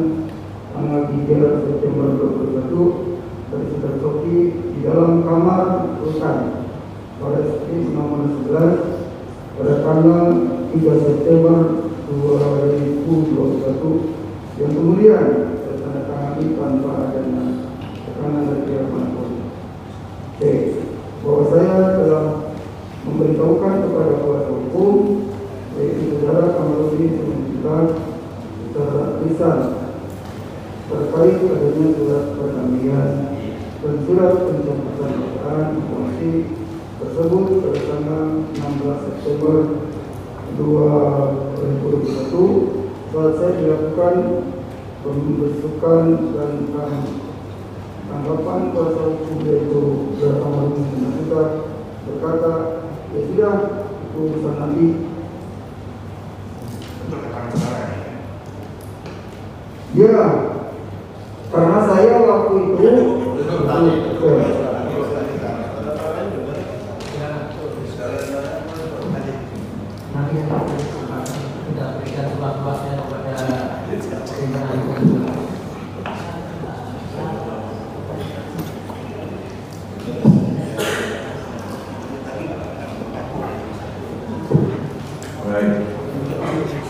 tanggal tiga September dua ribu dua puluh satu dari saudara Coki di dalam kamar Rutan Waristik nomor sebelas pada tanggal tiga September dua ribu dua puluh satu yang kemudian tertandatangani tanpa adanya tekanan dari pihak manapun. C. Bahwa saya telah memberitahukan kepada kuasa hukum yaitu saudara Kabareskrim menunjukkan secara lisan terkait adanya surat penambihan dan surat pencabutan laporan polisi tersebut pada tanggal enam belas September dua ribu dua puluh satu saat saya dilakukan pembesukan dan tanggapan kuasa hukum yaitu Jafar berkata, ya sudah itu urusan nanti. Ya, karena saya waktu itu ya,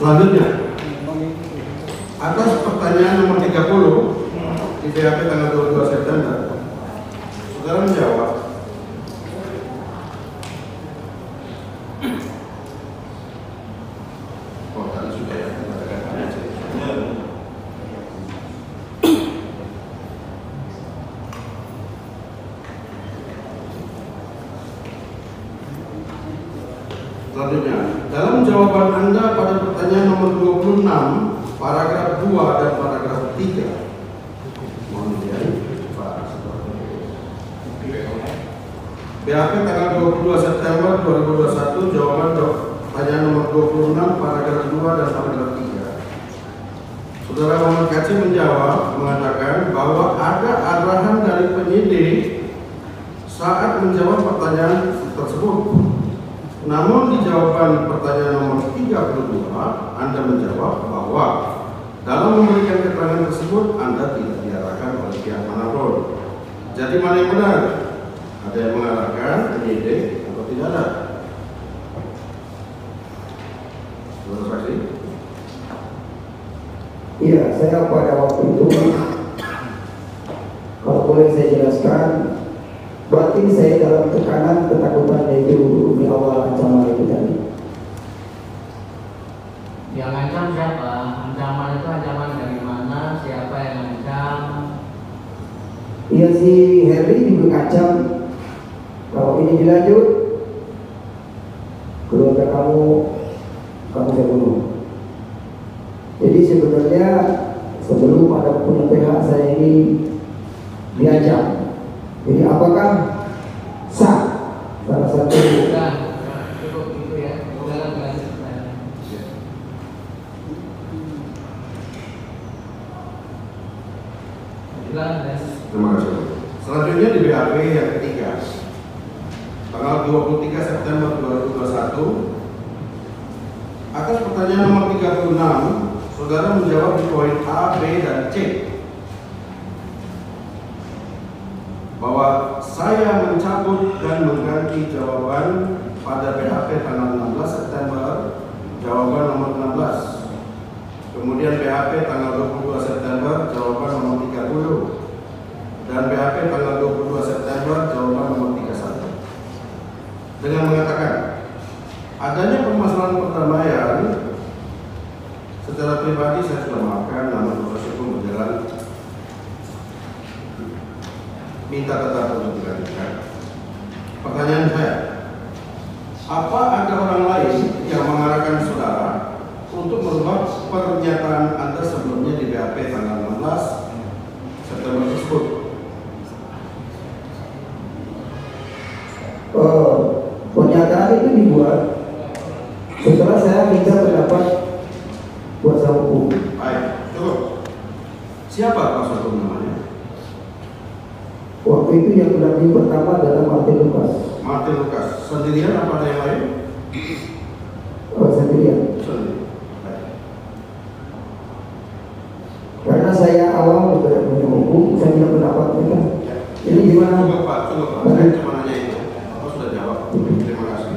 selanjutnya atas pertanyaan nomor tiga puluh di B A P tanggal dua puluh dua September saudara menjawab oh tadi sudah ya selanjutnya dalam jawaban Anda pada pertanyaan nomor dua puluh enam, paragraf dua dan paragraf tiga. Mohon diari, Pak B A P tanggal dua puluh dua September dua ribu dua puluh satu, jawaban pertanyaan nomor dua puluh enam, paragraf dua dan paragraf tiga. Saudara Muhammad Kece menjawab, mengatakan bahwa ada arahan dari penyidik saat menjawab pertanyaan tersebut. Namun di jawaban pertanyaan nomor tiga puluh dua, Anda menjawab bahwa dalam memberikan keterangan tersebut Anda tidak diarahkan oleh pihak manapun. Jadi mana yang benar? Ada yang mengarahkan penyidik atau tidak ada? Saudara saksi? Iya, saya pada waktu itu kalau boleh saya jelaskan. Berarti saya dalam tekanan ketakutan yaitu di awal ancaman itu tadi. Yang ancam siapa? Ancaman itu ancaman dari mana? Siapa yang ancam? Iya, si Henry juga ancam. Kalau ini dilanjut, keluarga kamu, kamu saya bunuh. Jadi sebenarnya sebelum ada punya P H saya ini diancam. Jadi apakah sah salah satu nah, cukup itu ya, dalam bahasa saya. Terima kasih. Selanjutnya di B A P yang ketiga, tanggal dua puluh tiga September dua ribu dua puluh satu, atas pertanyaan nomor tiga puluh enam, Saudara menjawab di poin A, B, dan C bahwa saya mencabut dan mengganti jawaban pada P H K tanggal enam belas September, jawaban nomor enam belas. Kemudian P H P tanggal dua puluh dua September, jawaban nomor tiga puluh. Dan P H P tanggal dua puluh dua September, jawaban nomor tiga puluh satu. Dengan mengatakan, adanya permasalahan perdamaian, secara pribadi saya sudah maafkan, namun proses hukum berjalan, minta tetap untuk dilanjutkan. Pertanyaan saya, apa ada orang lain yang mengarahkan saudara untuk merubah pernyataan Anda sebelumnya di B A P tanggal enam belas September tersebut? Oh, pernyataan itu dibuat setelah saya minta pendapat kuasa hukum. Baik, cukup. Siapa kuasa hukum namanya? Waktu itu yang berlaku pertama adalah Martin Lukas. Martin Lukas sendirian apa ada yang lain? Oh, sendirian. Sendirian. Karena saya awal bekerja punya hukum, saya tidak pendapat mereka. Jadi gimana? Coba Pak, coba Pak, saya cuma nanya itu. Kamu sudah jawab. Terima kasih.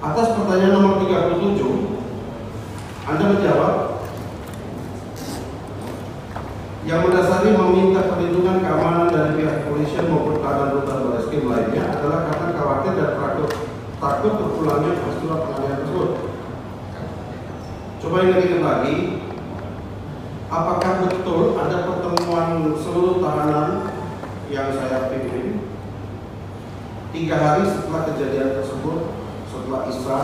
Atas pertanyaan nomor tiga puluh tujuh, Anda menjawab yang mendasari meminta perlindungan keamanan dari pihak kepolisian maupun tahanan Rutan Waristik lainnya adalah karena khawatir dan takut takut terpulangnya peristiwa penganiayaan tersebut. Coba ingat-ingat lagi, apakah betul ada pertemuan seluruh tahanan yang saya pimpin tiga hari setelah kejadian tersebut setelah Isra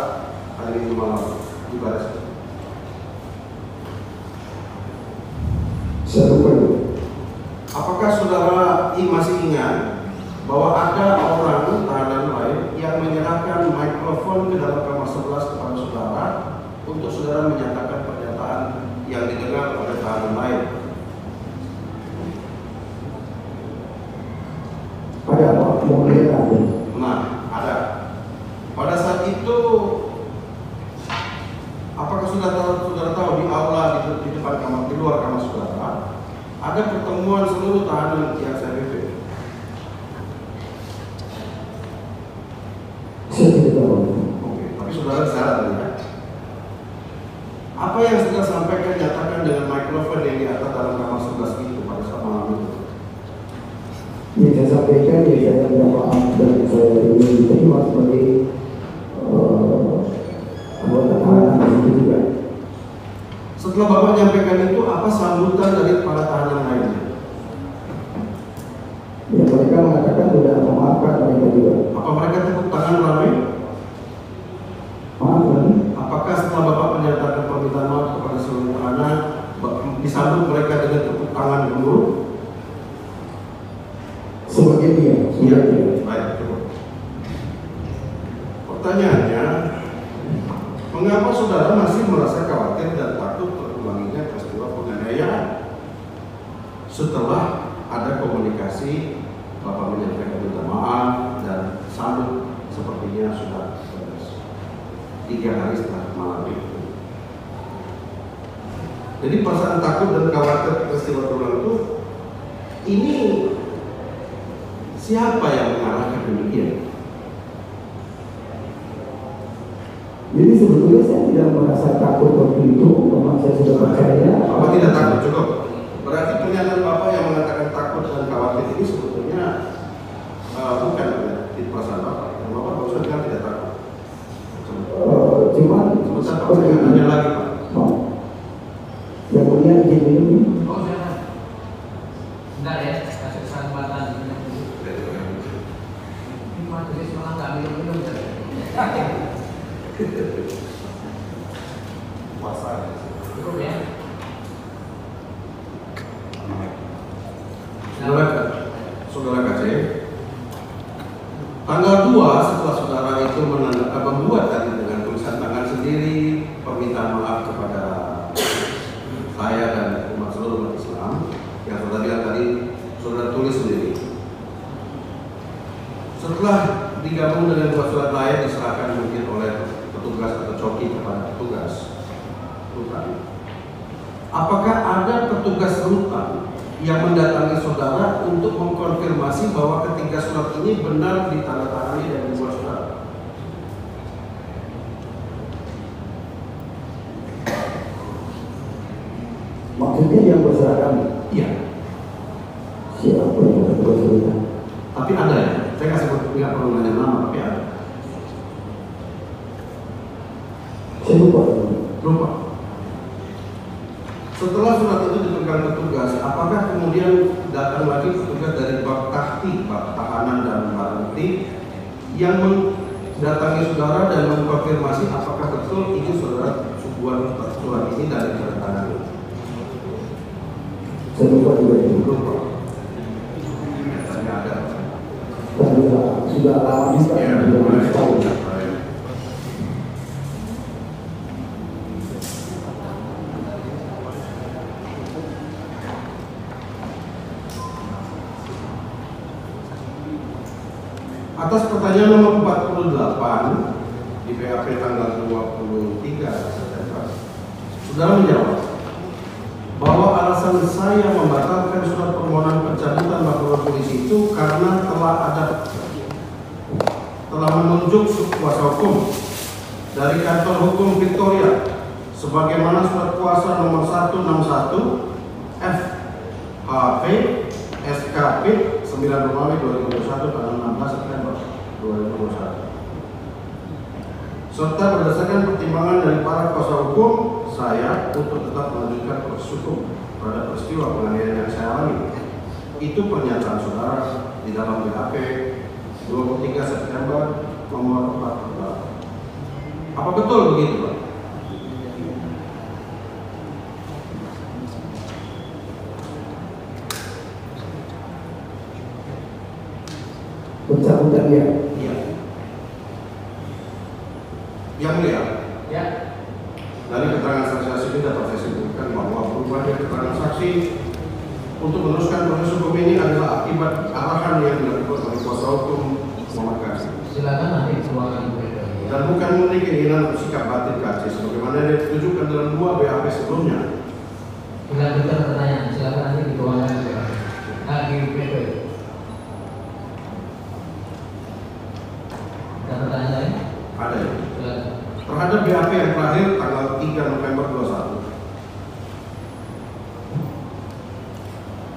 hari Minggu malam di Bareskrim? Satu poin. Apakah saudara I masih ingat bahwa ada orang tahanan lain yang menyerahkan mikrofon ke dalam kamar sebelas kepada saudara untuk saudara menyatakan pernyataan yang didengar oleh tahanan lain? Ada apa? Nah, ada. Pada saat itu, apakah sudah tahu, saudara tahu di aula di, di depan kamar, di luar kamar saudara? Ada pertemuan seluruh tahanan yang saya pimpin. Oke, tapi saudara salah ya. Apa yang sudah sampaikan nyatakan dengan mikrofon yang di atas dalam kamar sebelas itu pada saat malam itu? Yang saya sampaikan, yang saya minta maaf dan saya ingin diterima sebagai anggota tahanan itu juga. Setelah Bapak menyampaikan itu, apa sambutan dari para tahanan lainnya? Ya, mereka mengatakan sudah memaafkan mereka juga. Apa mereka tepuk tangan ramai? Maaf. Apakah setelah Bapak menyatakan permintaan maaf kepada seluruh tahanan, disambut mereka dengan tepuk tangan dulu? Sebagian iya. Iya, baik. Pertanyaannya, mengapa saudara masih merasa khawatir dan takut terulangnya peristiwa penganiayaan setelah ada komunikasi Bapak menyampaikan minta maaf dan sambut sepertinya sudah tiga hari setelah malam itu? Jadi perasaan takut dan khawatir peristiwa terulang itu, ini siapa yang mengarahkan demikian? Jadi sebetulnya saya tidak merasa takut waktu itu, memang saya sudah percaya. Bapak tidak takut, cukup. Berarti pernyataan Bapak yang mengatakan takut dan khawatir ini sebetulnya uh, bukan di perasaan Bapak. Bapak maksudnya tidak takut. Uh, cuman sebentar Pak, saya tanya lagi Pak. Oh. Yang punya izin minum. Oh, silakan. Bentar ya, kasih kesempatan. Ini majelis malah nggak minum-minum saja. Puasa cukup ya. Saudara K C, tanggal dua setelah saudara itu menandakan membuat tadi dengan tulisan tangan sendiri permintaan maaf kepada saya dan umat seluruh umat Islam yang saudara lihat tadi saudara tulis sendiri. Setelah digabung dengan dua surat lain Coki kepada petugas rutan. Apakah ada petugas rutan yang mendatangi saudara untuk mengkonfirmasi bahwa ketiga surat ini benar ditandatangani dan dibuat saudara? Maksudnya yang berseragam? Iya. Siapa yang berseragam rutan? Tapi ada ya? Saya nggak sebut, nggak perlu nanya nama, tapi ada. Saya lupa. Lupa. Setelah surat itu dipegang petugas, apakah kemudian datang lagi petugas dari bab tahti, bab tahanan dan barang bukti yang mendatangi saudara dan mengkonfirmasi apakah betul itu saudara sebuah surat ini dari keterangan? Saya lupa juga itu. Lupa. Tidak ada. Sudah, sudah habis kan? Sudah. Atas pertanyaan nomor empat puluh delapan di B A P tanggal dua puluh tiga September, saudara menjawab bahwa alasan saya membatalkan surat permohonan pencabutan laporan polisi itu karena telah ada telah menunjuk kuasa hukum dari kantor hukum Victoria sebagaimana surat kuasa nomor seratus enam puluh satu F H P S K P sembilan Romawi dua ribu dua puluh satu tanggal enam belas September dua ribu dua puluh satu serta berdasarkan pertimbangan dari para kuasa hukum saya untuk tetap melanjutkan proses hukum pada peristiwa penganiayaan yang saya alami. Itu pernyataan saudara di dalam B A P dua puluh tiga September nomor empat puluh delapan. Apa betul begitu, Pak? Pencabutan ya? Iya. Yang mulia? Ya. Dari keterangan saksi-saksi ini dapat saya sebutkan bahwa perubahan keterangan saksi untuk meneruskan proses hukum ini adalah akibat arahan yang dilakukan oleh kuasa hukum Muhammad Kece. Silakan nanti ruangan berbeda. Dan bukan murni keinginan untuk sikap batin Kece sebagaimana yang ditujukan dalam dua B A P sebelumnya. Dilanjutkan pertanyaan, silakan nanti di ruangan berbeda. Lagi berbeda. Ada ya? Terhadap B A P yang terakhir tanggal tiga November dua ribu dua puluh satu.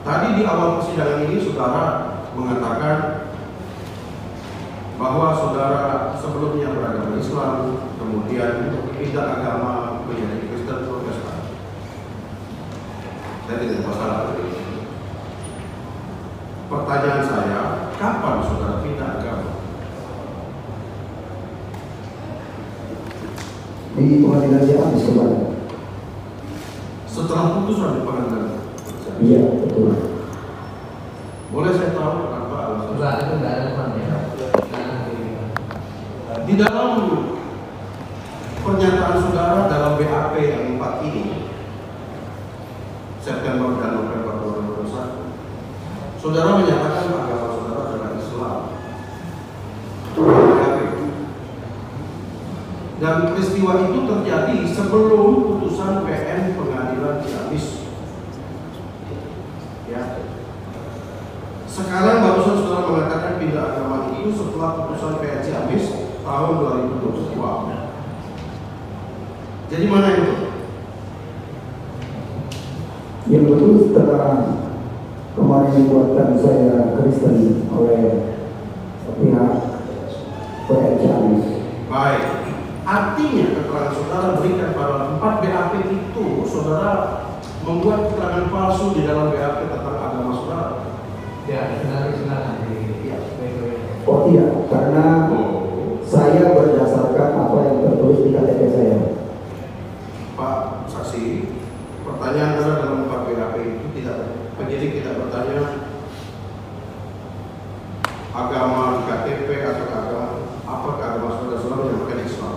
Tadi di awal persidangan ini saudara mengatakan bahwa saudara sebelumnya beragama Islam, kemudian pindah agama menjadi Kristen Protestan. Saya tidak masalah. Pertanyaan saya, kapan saudara pindah agama? Di pengadilan yang habis kemarin. Setelah putusan di pengadilan. Iya, betul. Boleh saya tahu apa alasan? Enggak, itu enggak ada ya. Di dalam pernyataan saudara dalam B A P yang empat ini, September dan November dua ribu dua puluh satu, saudara menyatakan agama saudara adalah Islam. Dan peristiwa itu terjadi sebelum putusan P N pengadilan Ciamis. Ya. Sekarang barusan saudara mengatakan pindah agama itu setelah putusan P N Ciamis tahun dua ribu dua puluh dua. Jadi mana itu? Yang betul setelah kemarin dibuatkan saya Kristen oleh pihak P N Ciamis. Baik. Artinya keterangan saudara berikan pada empat B A P itu, saudara membuat keterangan palsu di dalam B A P tentang agama saudara. Ya, benar benar. Ya. Oh iya, karena saya berdasarkan apa yang tertulis di K T P saya. Pak saksi, pertanyaan saudara dalam empat B A P itu tidak penyidik tidak bertanya agama di K T P atau agama apa agama saudara-saudara menyebutkan Islam.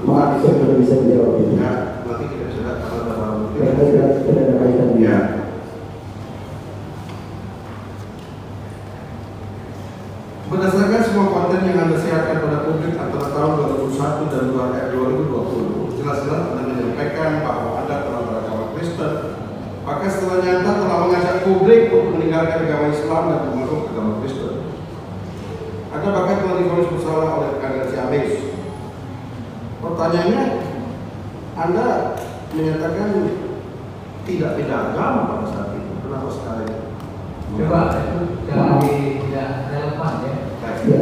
Maaf, saya belum bisa menjawab itu. Ya, berarti kita bisa datang ke dalam tidak ada kaitan. Ya. Berdasarkan semua konten yang Anda siarkan pada publik antara tahun dua ribu satu dan dua ribu dua puluh jelas-jelas Anda menyampaikan bahwa Anda telah beragama Kristen, maka setelah nyata telah mengajak publik untuk meninggalkan agama Islam dan memeluk agama Kristen. Anda bahkan telah difonis bersalah oleh pengadilan Ciamis. Pertanyaannya, Anda menyatakan tidak beda agama pada saat itu, kenapa sekarang? Coba itu dari tidak relevan ya. Ya.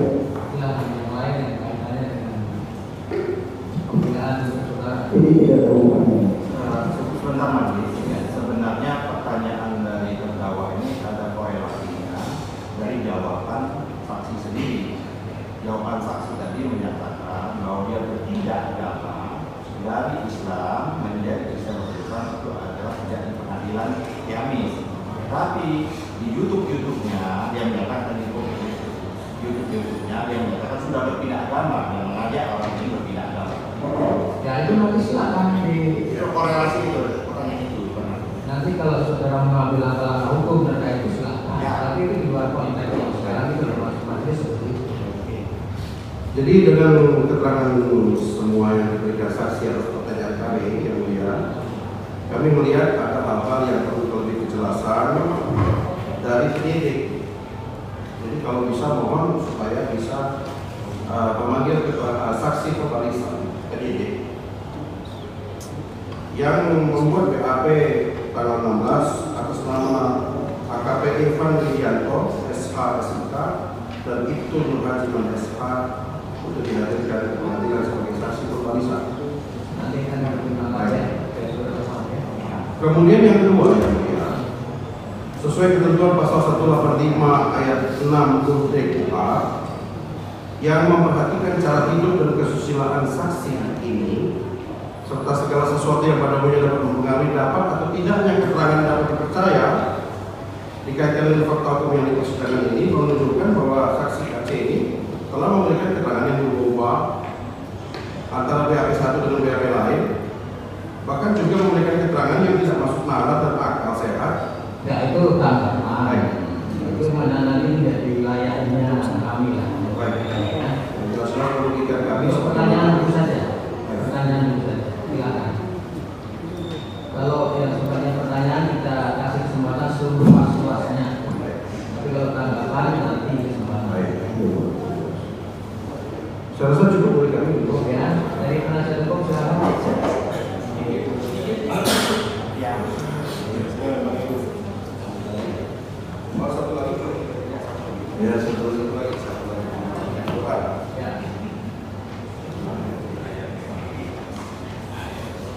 Silahkan yang lain yang kaitannya dengan pembinaan saudara. Ini tidak relevan. Sebentar Mas, sebenarnya pertanyaan dari terdakwa ini ada korelasinya dari jawaban saksi sendiri. Jawaban saksi tadi menyatakan bahwa dia bertindak agama dari Islam menjadi Islam besar itu adalah sejak di pengadilan Ciamis. Tapi di YouTube-YouTube-nya dia menyatakan di YouTube-YouTube-nya dia menyatakan sudah berpindah agama dan mengajak orang ini berpindah agama. Ya itu nanti silakan di korelasi itu, pertanyaan itu. Nanti kalau saudara mengambil langkah hukum terkait itu silakan. Tapi itu di luar konteks sekarang itu masih seperti itu. Jadi dengan keterangan semua yang diberikan saksi atas pertanyaan kami yang mulia, kami melihat ada hal-hal yang perlu lebih kejelasan dari penyidik. Jadi kalau bisa mohon supaya bisa uh, memanggil ketua saksi pemeriksaan penyidik yang membuat B A P tanggal enam belas atas nama A K P Fandi Alkot, S H S I K dan Iktur Nurjihan S H untuk dihadirkan di pengadilan sebagai saksi pemeriksaan. Nanti akan berkenal aja. Kemudian yang kedua, sesuai ketentuan Pasal seratus delapan puluh lima ayat enam K U H P yang memperhatikan cara hidup dan kesusilaan saksi ini serta segala sesuatu yang pada umumnya dapat mempengaruhi dapat atau tidaknya keterangan dapat dipercaya dikaitkan dengan fakta hukum yang dipersidangan ini menunjukkan bahwa saksi K C ini telah memberikan keterangan yang berubah antara B A P satu dengan B A P lain, bahkan juga memberikan keterangan yang tidak masuk nalar dan akal sehat. Ya itu tak baik. Itu mana ini dari wilayahnya kami lah. Baik. Selalu kita kami. Pertanyaan itu saja. Pertanyaan itu saja. Silakan. Kalau yang sebenarnya pertanyaan kita kasih kesempatan seluruh masalahnya. Tapi kalau tanggapan nanti kesempatan. Saya rasa cukup boleh kami untuk ya. Dari penasihat hukum silakan. Ya. Oh, satu lagi ya, satu lagi satu lagi ya.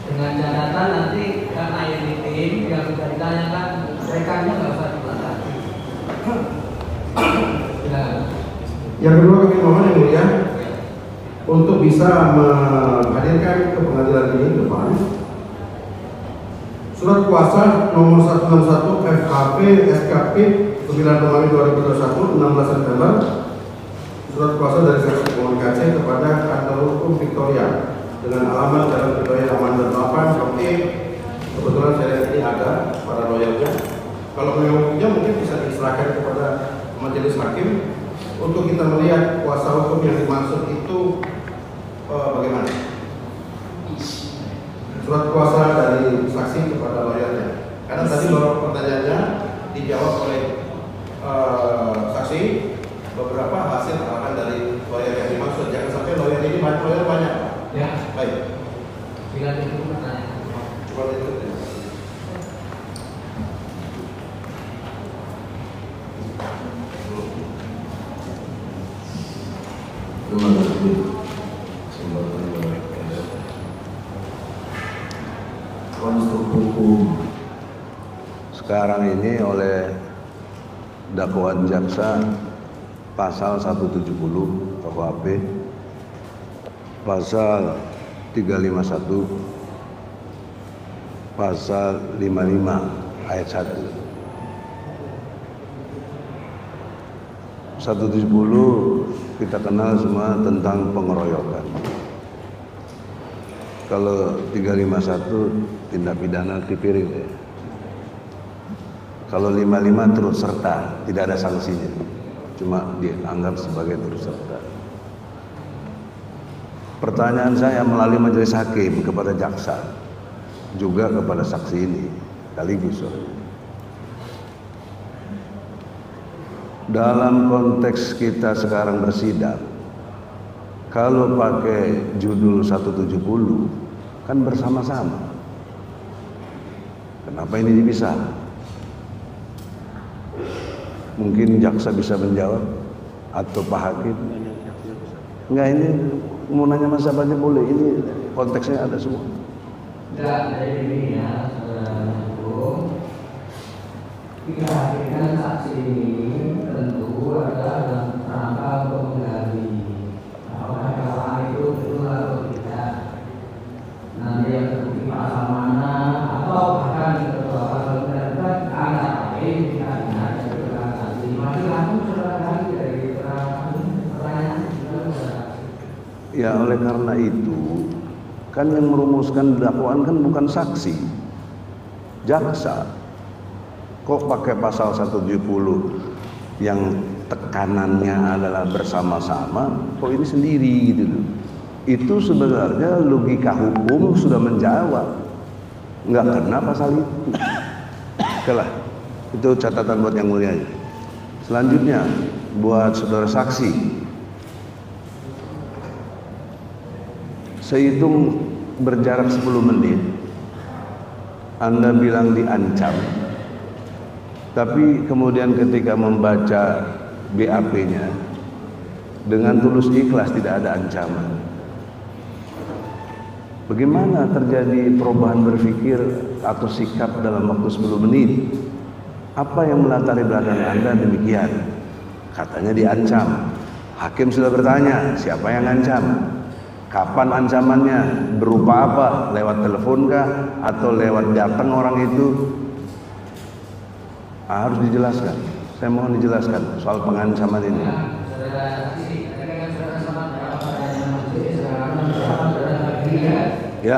Dengan catatan nanti karena yang di tim yang sudah ditanyakan rekannya nggak usah dibalas. Yang kedua kami mohon yang mulia untuk bisa menghadirkan ke pengadilan ini depan Surat Kuasa Nomor seratus enam puluh satu F H P S K P sembilan Februari dua ribu dua puluh satu enam belas September Surat Kuasa dari Saksi Komunikasi kepada Kantor Hukum Victoria dengan alamat Jalan Victoria Amanda delapan Coki. Kebetulan saya ini ada para royalnya. Kalau memang punya mungkin bisa diserahkan kepada Majelis Hakim untuk kita melihat kuasa hukum yang dimaksud itu eh, bagaimana. Surat kuasa dari saksi kepada lawyernya. Karena tadi beberapa pertanyaannya dijawab oleh uh, saksi, beberapa hasil arahan dari lawyer yang dimaksud. Jangan sampai lawyer ini banyak lawyer banyak. Ya. Baik. Bila itu pertanyaan. Coba itu. Terima kasih. Sekarang ini oleh dakwaan jaksa pasal seratus tujuh puluh K U H P, pasal tiga lima satu, pasal lima puluh lima ayat satu. seratus tujuh puluh kita kenal semua tentang pengeroyokan. Kalau tiga lima satu tindak pidana tipiring ya. Kalau lima puluh lima terus serta, tidak ada sanksinya. cuma dianggap sebagai tersangka. Pertanyaan saya melalui majelis hakim kepada jaksa, juga kepada saksi ini, sekaligus. Dalam konteks kita sekarang bersidang, kalau pakai judul seratus tujuh puluh, kan bersama-sama. Kenapa ini dipisah? Mungkin jaksa bisa menjawab, atau Pak Hakim. Enggak, ini mau nanya mas apa aja boleh, ini konteksnya ada semua. Enggak, dari ini ya, saudara hukum. Jika hadirkan saksi ini tentu ada dalam rangka untuk menggali apakah kesalahan itu betul atau tidak. Nanti yang terbukti pasal mana atau bahkan ketua pasal terdekat ada lain jika ada keterangan saksi. Masih langsung keterangan dari keterangan pertanyaan saudara. Ya, oleh karena itu kan yang merumuskan dakwaan kan bukan saksi, jaksa. Kok pakai pasal seratus tujuh puluh yang tekanannya adalah bersama-sama, kok ini sendiri gitu loh. Itu sebenarnya logika hukum sudah menjawab. Nggak kena pasal itu. Oke lah, itu catatan buat yang mulia. Selanjutnya buat saudara saksi. Saya hitung berjarak sepuluh menit. Anda bilang diancam. Tapi kemudian ketika membaca B A P-nya dengan tulus ikhlas tidak ada ancaman. Bagaimana terjadi perubahan berpikir atau sikap dalam waktu sepuluh menit? Apa yang melatari belakang Anda demikian? Katanya diancam. Hakim sudah bertanya, siapa yang ancam? Kapan ancamannya? Berupa apa? Lewat telepon kah? Atau lewat datang orang itu? Harus dijelaskan. Saya mohon dijelaskan soal pengancaman ini. Ya.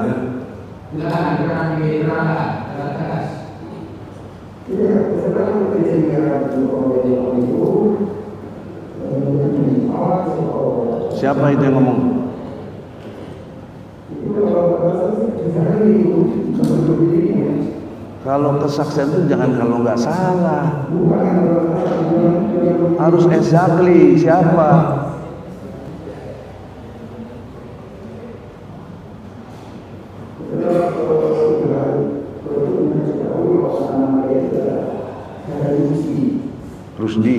Siapa itu yang ngomong? Kalau kesaksian itu jangan kalau nggak salah, harus exactly siapa. Rusdi.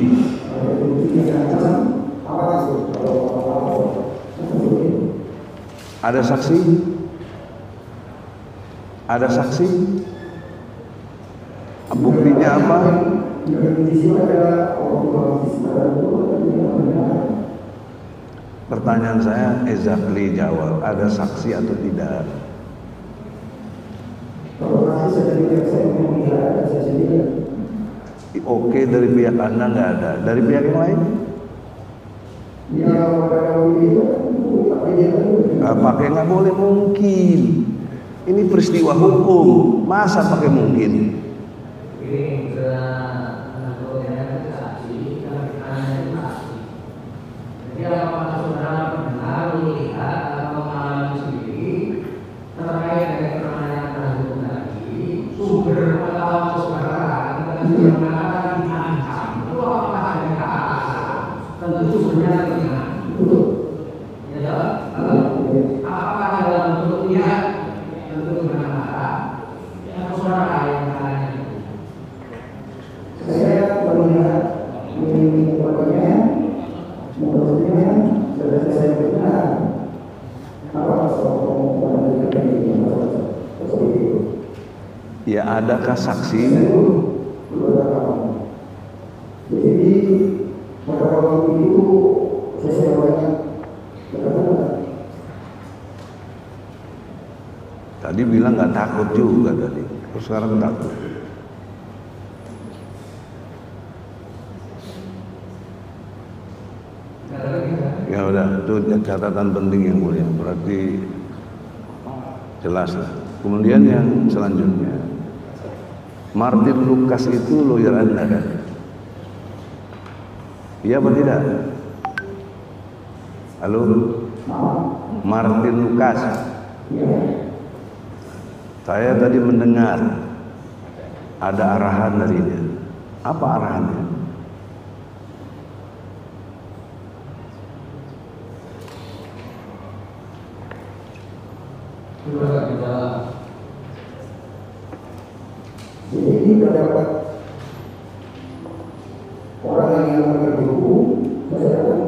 Ada saksi? Ada saksi? Buktinya apa? Pertanyaan saya exactly jawab, ada saksi atau tidak? Oke, dari pihak Anda nggak ada, dari pihak yang lain? Nggak pakai nggak boleh mungkin. Ini peristiwa hukum, masa pakai mungkin? Adakah saksi? Jadi itu tadi bilang nggak takut juga tadi, terus sekarang takut. Ya udah, itu catatan penting yang mulia. Berarti jelas lah. Kemudian yang selanjutnya. Martin Lukas itu lawyer Anda kan? Iya apa tidak? Halo? Martin Lukas. Saya tadi mendengar ada arahan dari dia. Apa arahannya? Jadi terdapat orang yang mengerti hukum, masyarakat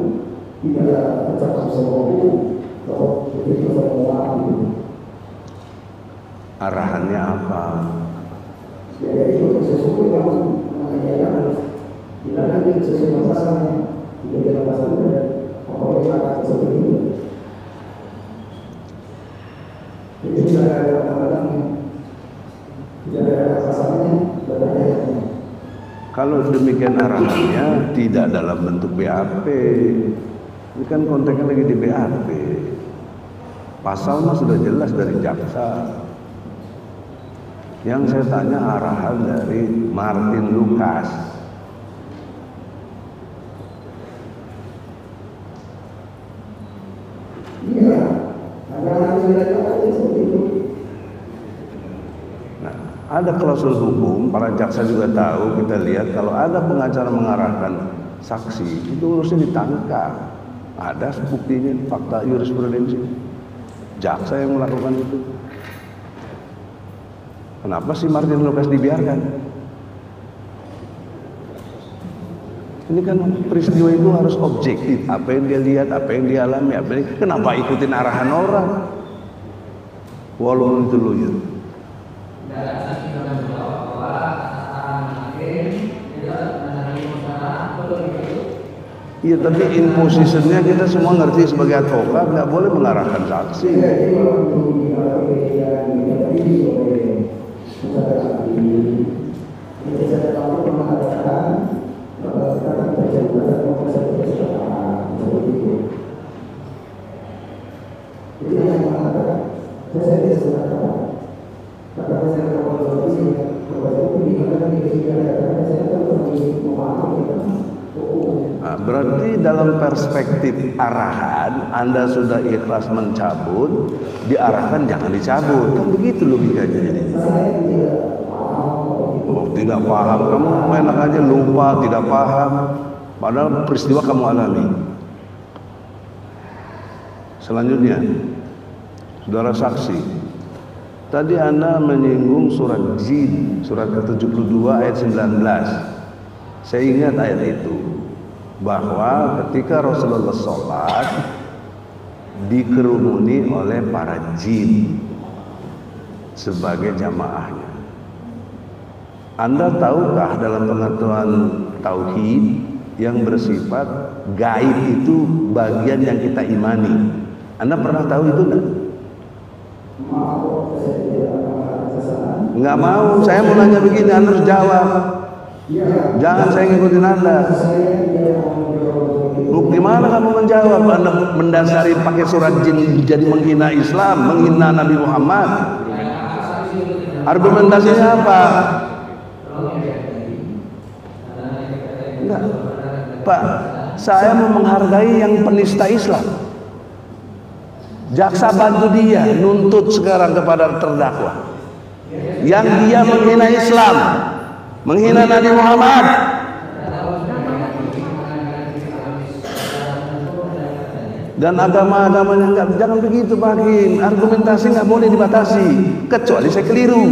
tidak tercakap sama hukum, atau begitu sama orang itu. Arahannya apa? Ya itu proses hukum yang mengajarkan harus dilakukan sesuai dengan pasalnya, tidak dalam pasalnya dan orang yang akan seperti itu. Jadi tidak ada orang-orangnya, tidak ada pasalnya, tidak ada ayatnya. Kalau demikian arahannya tidak dalam bentuk B A P, ini kan konteksnya lagi di B A P. Pasal mah sudah jelas dari jaksa. Yang saya tanya arahan dari Martin Lukas. Iya, arahan dari jaksa seperti itu. Ada klausul hukum, para jaksa juga tahu, kita lihat kalau ada pengacara mengarahkan saksi, itu urusnya ditangkap. Ada buktinya, fakta jurisprudensi. Jaksa yang melakukan itu. Kenapa si Martin Lukas dibiarkan? Ini kan peristiwa itu harus objektif. Apa yang dia lihat, apa yang dia alami, apa yang... Kenapa ikutin arahan orang? Walaupun itu loyal. Iya, tapi in positionnya kita semua ngerti sebagai advokat nggak boleh mengarahkan saksi. Nah, berarti dalam perspektif arahan Anda sudah ikhlas mencabut, diarahkan jangan dicabut, kan begitu logikanya ini. Oh, tidak paham, kamu enak aja lupa, tidak paham, padahal peristiwa kamu alami. Selanjutnya, saudara saksi, tadi Anda menyinggung surat Jin, surat ke tujuh puluh dua ayat sembilan belas. Saya ingat ayat itu, bahwa ketika Rasulullah sholat dikerumuni oleh para jin sebagai jamaahnya. Anda tahukah dalam pengetahuan tauhid yang bersifat gaib itu bagian yang kita imani? Anda pernah tahu itu enggak? Nggak mau, saya mau nanya begini, Anda harus jawab. Jangan saya ngikutin Anda. Bagaimana kamu menjawab? Anda mendasari pakai surat Jin jadi menghina Islam, menghina Nabi Muhammad. Argumentasinya apa? Enggak. Pak, saya mau menghargai yang penista Islam. Jaksa bantu dia, nuntut sekarang kepada terdakwa yang dia menghina Islam, menghina Nabi Muhammad. Dan agama-agamanya enggak, jangan begitu Pak Hakim. Argumentasi nggak boleh dibatasi, kecuali saya keliru.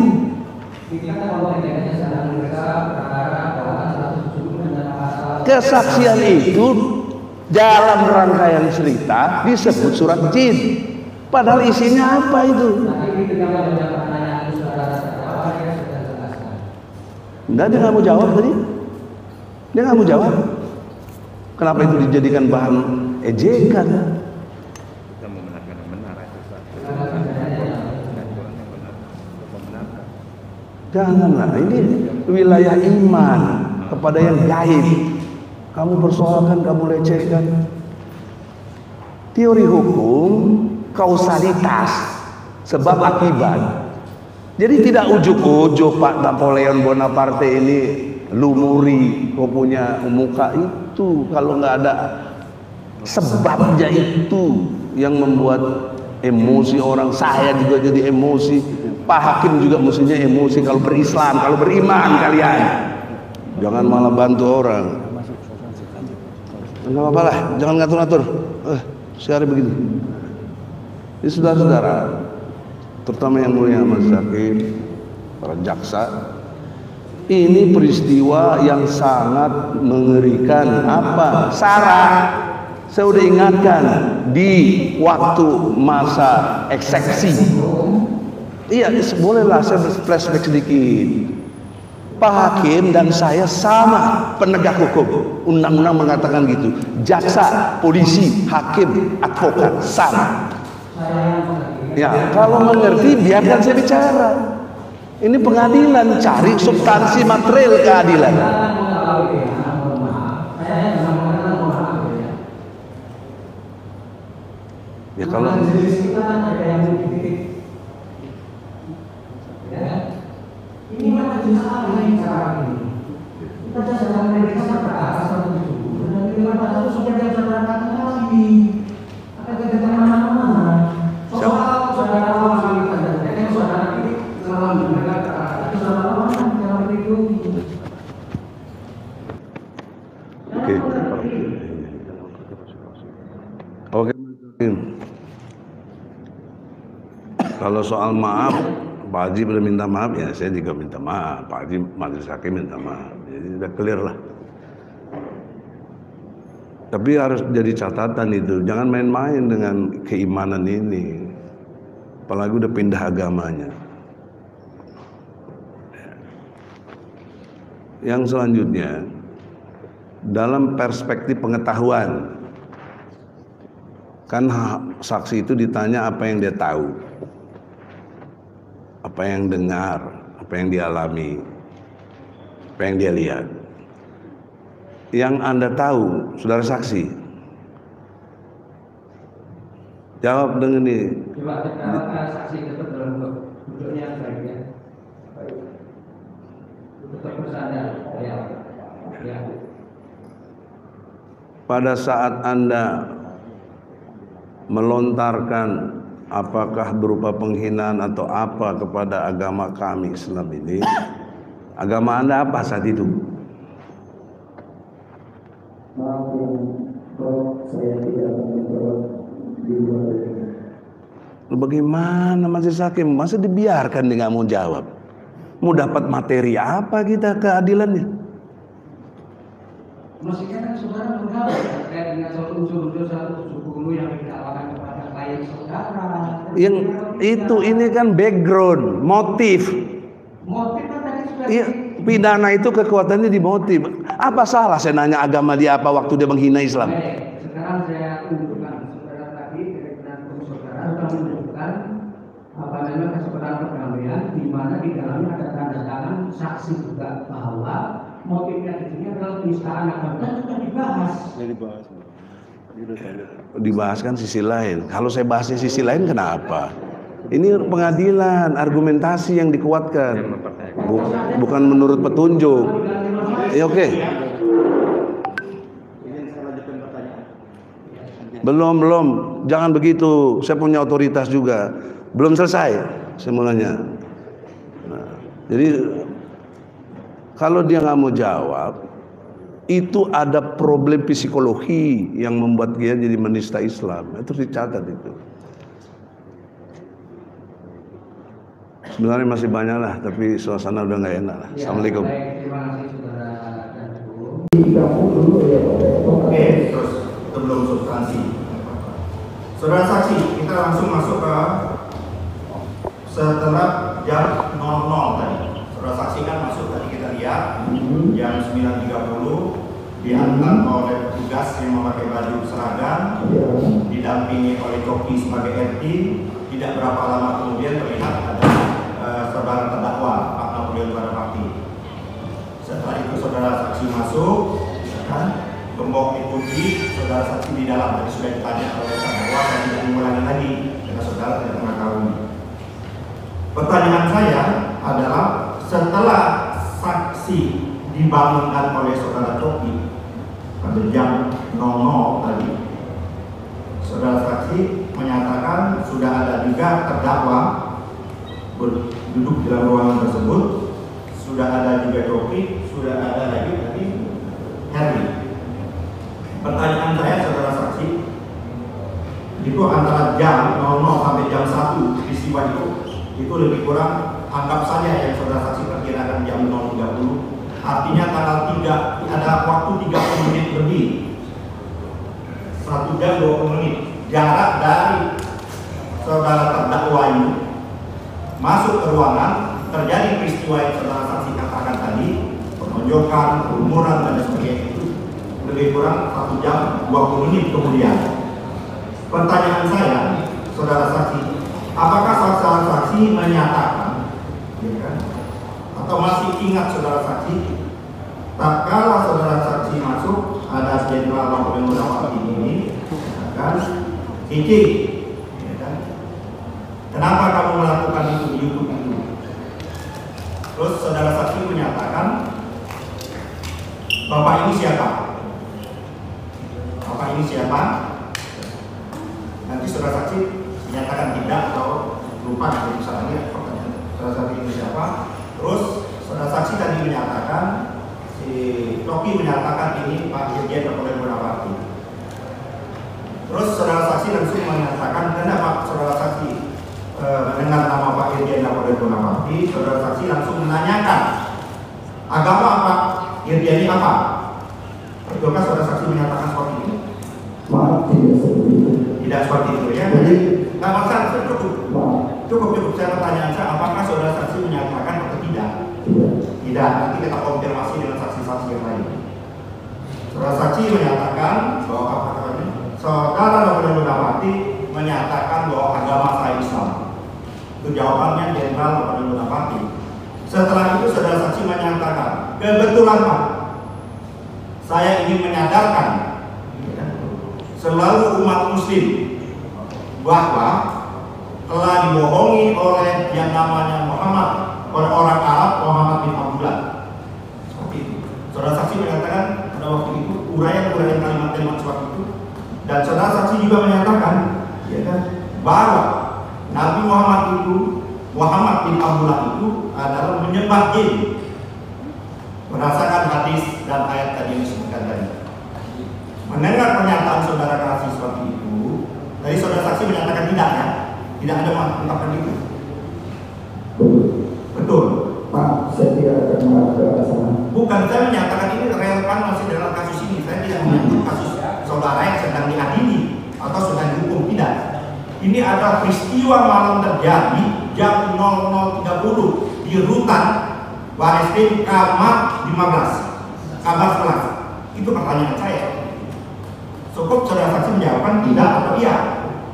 Kesaksian itu dalam rangkaian cerita disebut surat Jin. Padahal isinya apa itu? Nggak, dia nggak mau jawab tadi. Dia nggak mau jawab. Kenapa itu dijadikan bahan ejekan? Kita membenarkan yang benar itu. Janganlah, ini wilayah iman kepada yang gaib. Kamu persoalkan, kamu lecehkan. Teori hukum kausalitas sebab akibat. Jadi tidak ujuk-ujuk Pak Napoleon Bonaparte ini lumuri kau punya muka itu kalau nggak ada sebabnya itu yang membuat emosi orang. Saya juga jadi emosi, Pak Hakim juga mestinya emosi kalau berislam, kalau beriman kalian jangan malah bantu orang. Enggak apa-apa lah, jangan ngatur-ngatur eh, sehari begini. Ini saudara-saudara, terutama yang mulia Mas Hakim, para jaksa, ini peristiwa yang sangat mengerikan. Apa? Sarah. Saya udah ingatkan di waktu masa eksepsi. Iya, bolehlah saya flashback sedikit. Pak Hakim dan saya sama penegak hukum. Undang-undang mengatakan gitu. Jaksa, polisi, hakim, advokat sama. Ya, kalau mengerti biarkan saya bicara. Ini pengadilan, cari substansi material keadilan. Ya kalau ini mana jenis apa yang cara ini? Kita jangan mereka sampai atas satu tujuh, dan lima ratus sudah ada saudara lagi. Ada kita mana-mana. Soal saudara lagi ada, yang saudara ini selalu mereka ke atas. Saudara mana yang begitu? Oke. Oke. Kalau soal maaf, Pak Haji belum minta maaf, ya saya juga minta maaf. Pak Haji majelis hakim minta maaf. Jadi sudah clear lah. Tapi harus jadi catatan itu. Jangan main-main dengan keimanan ini. Apalagi udah pindah agamanya. Yang selanjutnya, dalam perspektif pengetahuan. Kan saksi itu ditanya apa yang dia tahu, apa yang dengar, apa yang dialami, apa yang dia lihat. Yang Anda tahu, saudara saksi, jawab dengan ini. Saksi tetap dalam duduknya baiknya, tetap bersandar. Pada saat Anda melontarkan apakah berupa penghinaan atau apa kepada agama kami Islam ini, agama Anda apa saat itu? Maaf, saya tidak menjawab di luar ini. Bagaimana majelis hakim? Masa dibiarkan dia nggak mau jawab? Mau dapat materi apa kita keadilannya? Maksudnya kan saudara menggawal terkait dengan suatu unsur-unsur satu suku yang didakwakan kepada klien saudara. Yang itu ini kan background, motif. Motif kan tadi sudah. Iya, pidana itu kekuatannya di motif. Apa salah saya nanya agama dia apa waktu dia menghina Islam? Baik, sekarang saya tunjukkan saudara tadi dengan saudara sudah menunjukkan apa namanya kesepakatan perdamaian di mana di dalamnya ada tanda tangan saksi juga bahwa motifnya ini adalah penistaan agama dan sudah dibahas. Ya, dibahas. Dibahas kan sisi lain. Kalau saya bahasnya sisi lain kenapa? Ini pengadilan, argumentasi yang dikuatkan, bukan menurut petunjuk. Ya oke. Okay. Belum belum, jangan begitu. Saya punya otoritas juga. Belum selesai semuanya. Nah, jadi kalau dia nggak mau jawab, itu ada problem psikologi yang membuat dia jadi menista Islam. Itu dicatat itu. Sebenarnya masih banyak lah, tapi suasana udah nggak enak lah. Ya, assalamualaikum. Terima kasih saudara Dandu. Oke, terus sebelum substansi, saudara saksi, kita langsung masuk ke setelah jam nol nol tadi. Saudara saksi kan masuk tadi kita lihat jam sembilan tiga puluh diantar oleh tugas yang memakai baju seragam, didampingi oleh Coki sebagai R T. Tidak berapa lama kemudian terlihat ada uh, saudara terdakwa Pak Napoleon Bonaparte. Setelah itu saudara saksi masuk, kan, gembok dikunci, saudara saksi di dalam. Tadi sudah ditanya oleh terdakwa dan tidak mengulangi lagi karena saudara tidak mengetahui. Pertanyaan saya adalah setelah saksi dibangunkan oleh saudara Toki pada jam nol nol tadi. Saudara saksi menyatakan sudah ada juga terdakwa duduk dalam ruangan tersebut, sudah ada juga Toki, sudah ada lagi tadi Henry. Pertanyaan saya saudara saksi, itu antara jam nol nol sampai jam satu peristiwa itu, itu lebih kurang anggap saja yang saudara saksi perkirakan jam nol tiga puluh, artinya tanggal tiga ada waktu tiga puluh menit lebih, satu jam dua puluh menit jarak dari saudara terdakwa ini masuk ke ruangan terjadi peristiwa yang saudara saksi katakan tadi, penonjokan, kerumunan dan sebagainya, itu lebih kurang satu jam dua puluh menit kemudian. Pertanyaan saya saudara saksi, apakah saudara saksi menyatakan ya kan, atau masih ingat saudara saksi tak kala saudara saksi masuk ada Jenderal Napoleon Bonaparte ini kan Kece ya kan, kenapa kamu melakukan itu di YouTube itu? Terus saudara saksi menyatakan bapak ini siapa, bapak ini siapa? Nanti saudara saksi menyatakan tidak atau lupa misalnya pertanyaan saudara saksi ini siapa. Terus saudara saksi tadi menyatakan si Toki menyatakan ini Pak Irjen Napoleon Bonaparte. Terus saudara saksi langsung menyatakan kenapa saudara saksi e, mendengar nama Pak Irjen Napoleon Bonaparte, saudara saksi langsung menanyakan agama Pak Irjen ini apa? Betulkah saudara saksi menyatakan seperti ini? Maaf, tidak seperti itu. Tidak seperti itu ya. Jadi nggak masalah, cukup cukup cukup saya pertanyaan saya, apakah saudara saksi menyatakan atau tidak? Tidak. Tidak. Nanti kita konfirmasi dengan saksi-saksi yang lain. Saudara saksi menyatakan bahwa apa namanya? Saudara Napoleon Bonaparte menyatakan bahwa agama saya Islam. Itu jawabannya Jenderal Napoleon Bonaparte. Setelah itu saudara saksi menyatakan kebetulan Pak, saya ingin menyadarkan selalu umat muslim bahwa telah dibohongi oleh yang namanya Muhammad, oleh orang Arab Muhammad bin Abdullah. Seperti itu. Saudara saksi mengatakan pada waktu itu uraian-uraian kalimat-kalimat suatu itu, dan saudara saksi juga menyatakan ya kan, bahwa Nabi Muhammad itu Muhammad bin Abdullah itu adalah menyembah jin berdasarkan hadis dan ayat tadi yang disebutkan tadi. Mendengar pernyataan saudara saksi seperti itu, tadi saudara saksi menyatakan tidak ya, tidak ada mengungkapkan itu. Betul. Pak, saya tidak akan mengatakan sana. Bukan, saya menyatakan ini relevan masih dalam kasus ini. Saya tidak menyatakan kasus saudara yang sedang diadili atau sedang dihukum, tidak. Ini ada peristiwa malam terjadi jam nol nol tiga puluh di Rutan Waristik kamar lima belas, kamar sebelas. Itu pertanyaan saya. Cukup saudara saksi menjawabkan tidak atau iya.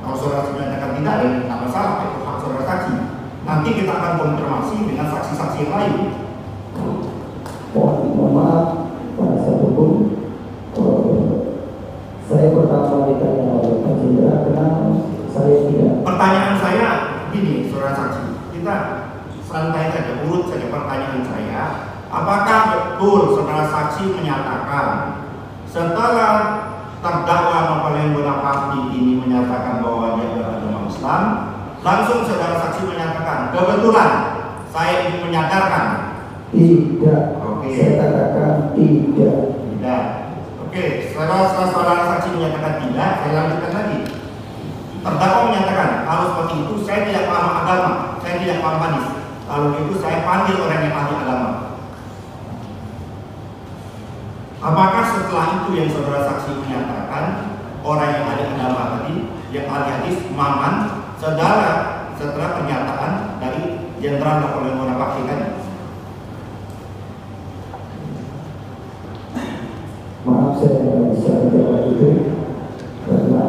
Kalau saudara saksi menyatakan tidak, dan tidak masalah, itu hak saudara saksi. Nanti kita akan konfirmasi dengan saksi-saksi yang lain. Mohon maaf, pada saat itu saya pertama ditanya oleh Pak Jenderal, kenapa saya tidak. Pertanyaan saya gini, saudara saksi, kita santai saja, urut saja pertanyaan saya. Apakah betul saudara saksi menyatakan setelah terdakwa Napoleon Bonaparte ini menyatakan bahwa dia beragama Islam, langsung saudara saksi menyatakan kebetulan saya ingin menyadarkan? Tidak. Oke. Saya katakan tidak. Tidak. Oke. Setelah saudara saksi menyatakan tidak, saya lanjutkan lagi. Terdakwa menyatakan kalau seperti itu saya tidak paham agama, saya tidak paham hadis. Lalu itu saya panggil orang yang ahli agama. Apakah setelah itu yang saudara saksi menyatakan orang yang ada agama tadi, yang ahli hadis Maman, saudara setelah pernyataan dari Jenderal Napoleon Bonaparte tadi? Maaf, saya tidak bisa menjawab itu karena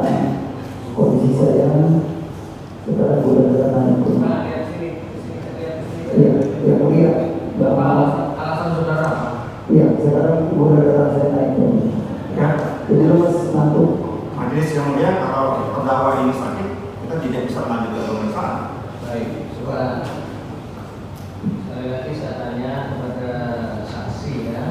kondisi saya sekarang sudah berada di rumah. Iya, yang mulia, bapak alasan saudara. Iya, sekarang boleh datang saya naik ya. Jadi lemas nantuk. Majelis yang mulia, kalau terdakwa ini sakit, kita tidak bisa melanjutkan pemeriksaan. Baik, coba sekali lagi saya tanya kepada saksi ya.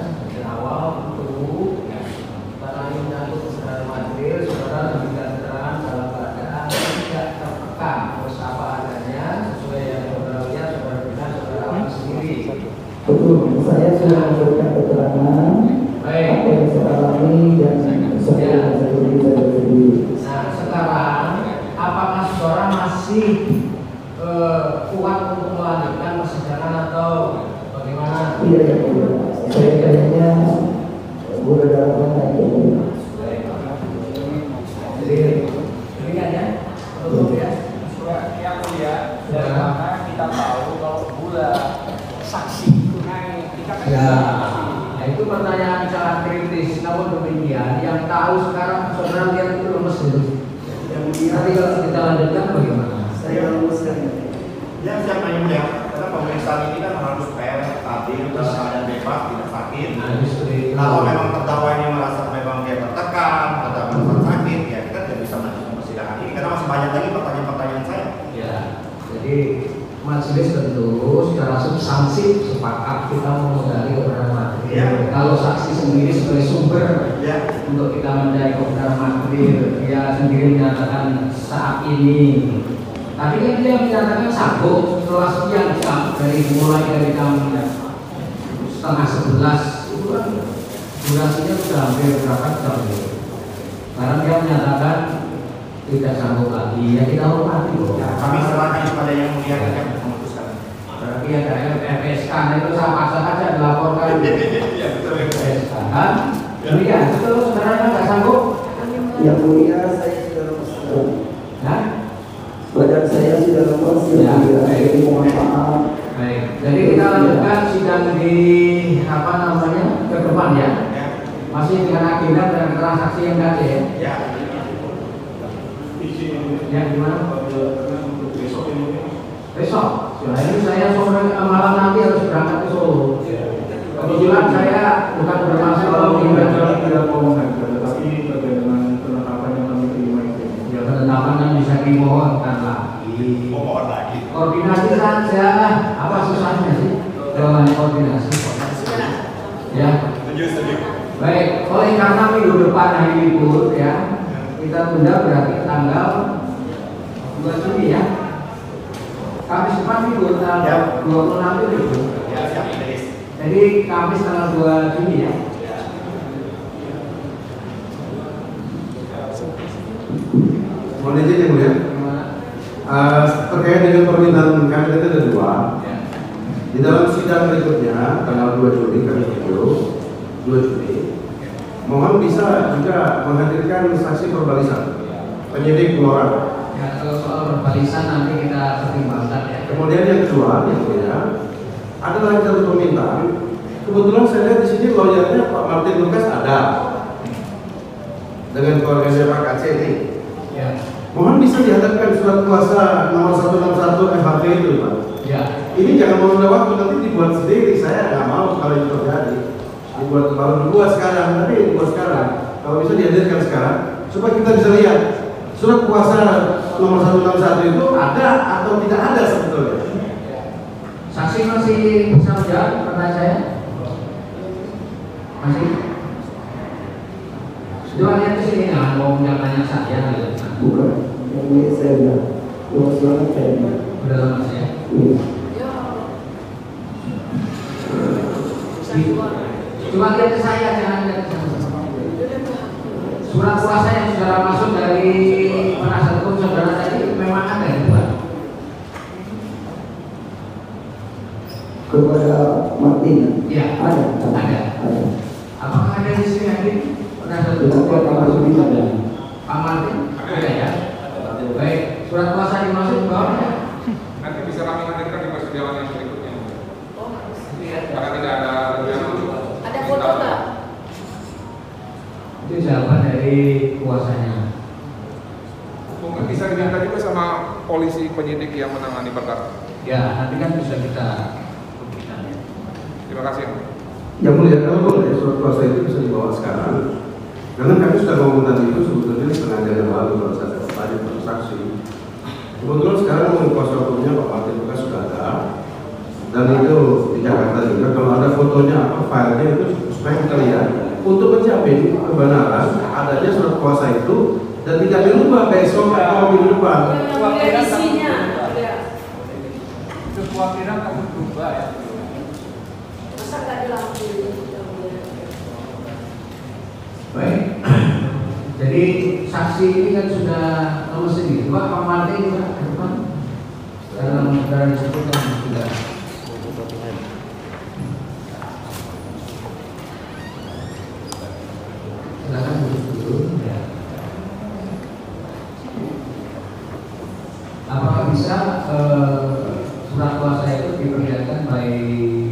Apakah bisa eh, surat kuasa itu diperlihatkan baik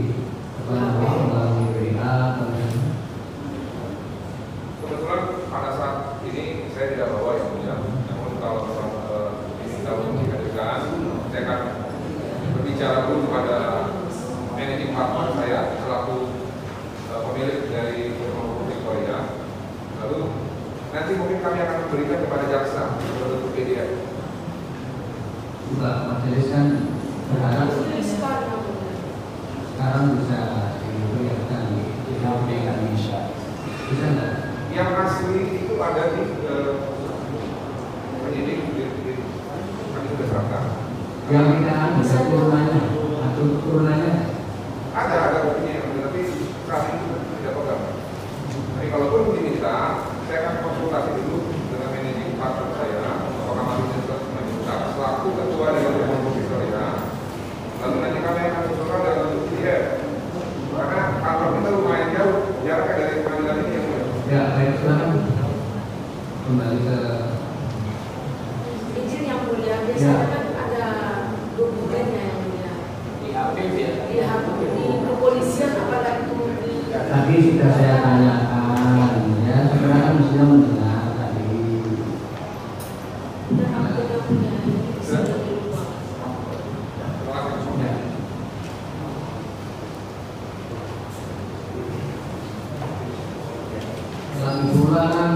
melalui P H atau kebetulan pada saat ini saya tidak bawa yang punya, namun kalau ini kalau dihadirkan saya akan berbicara dulu kepada manajemen partner saya selaku uh, pemilik dari Republik Korea. Lalu nanti mungkin kami akan memberikan kepada jaksa untuk media. Pak Majelis kan berharap sekarang bisa diberikan di H P Indonesia. Bisa nggak? Yang asli itu ada di penyidik kami sudah serahkan. Yang tidak ada turunannya atau turunannya? Ada ada buktinya, tapi saat ini tidak pegang. Tapi kalaupun diminta, saya akan konsultasi dulu dengan manajemen partner saya, apakah masih selaku ketua dengan komposisi Korea. Lalu nanti kami akan berbicara dengan dia, karena kantor kita lumayan jauh jaraknya dari pengadilan ini yang mulia. Ya, baik, silakan kembali ke izin yang mulia. Biasanya kan ada dokumennya yang mulia. I H P ya. I H P di kepolisian apalagi itu. Tadi sudah saya tanyakan, ya, sebenarnya kan mestinya mendengar tadi.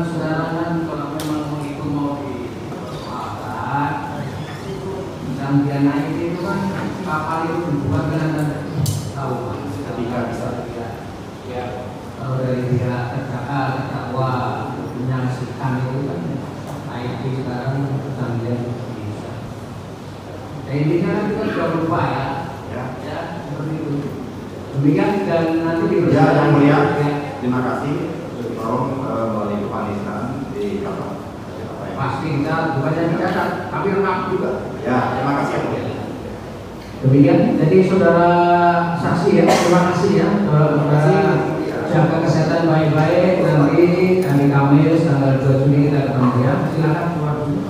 Saudara-saudara, kalau memang itu mau dipersoalkan, dan naik itu kan kapal itu dibuat dengan tahu ketika bisa tidak, ya kalau dari pihak terdakwa menyaksikan itu kan naik itu sekarang tanggung bisa. Nah intinya kan kita sudah lupa ya, ya seperti itu. Demikian dan nanti dipersoalkan. Ya, yang mulia, terima kasih. Tolong melalui kepanisan di kapal pasti kita bukannya dicatat tapi renang juga ya. Terima kasih ya. Demikian jadi saudara saksi ya, terima kasih ya, terima kasih, jaga kesehatan baik-baik. Nanti hari Kamis tanggal dua Juni kita ketemu ya, silakan keluar dulu.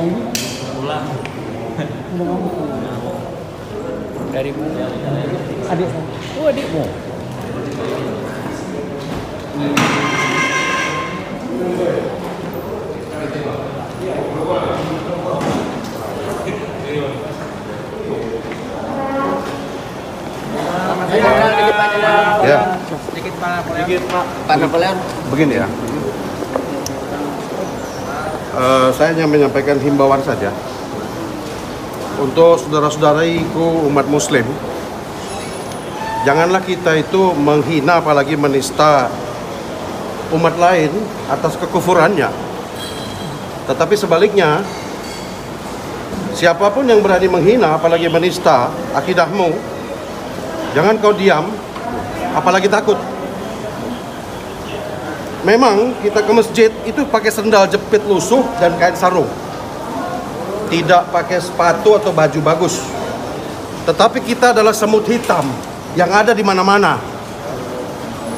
Pulang. Udah kamu pulang. Dari mana? Adik saya. Oh, adikmu. Ya. Sedikit Pak Napoleon. Begini ya. Uh, saya hanya menyampaikan himbauan saja untuk saudara-saudariku umat muslim, janganlah kita itu menghina apalagi menista umat lain atas kekufurannya, tetapi sebaliknya siapapun yang berani menghina apalagi menista akidahmu, jangan kau diam apalagi takut. Memang kita ke masjid itu pakai sendal jepit lusuh dan kain sarung, tidak pakai sepatu atau baju bagus. Tetapi kita adalah semut hitam yang ada di mana-mana.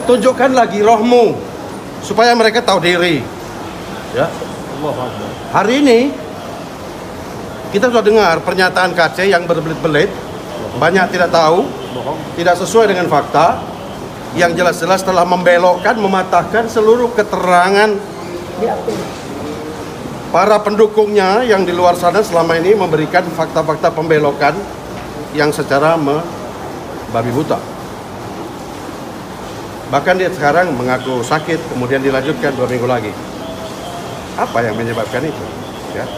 Tunjukkan lagi rohmu supaya mereka tahu diri. Ya. Hari ini kita sudah dengar pernyataan K C yang berbelit-belit, banyak tidak tahu, tidak sesuai dengan fakta. Yang jelas-jelas telah membelokkan, mematahkan seluruh keterangan para pendukungnya yang di luar sana selama ini memberikan fakta-fakta pembelokan yang secara membabi buta. Bahkan dia sekarang mengaku sakit, kemudian dilanjutkan dua minggu lagi. Apa yang menyebabkan itu? Ya.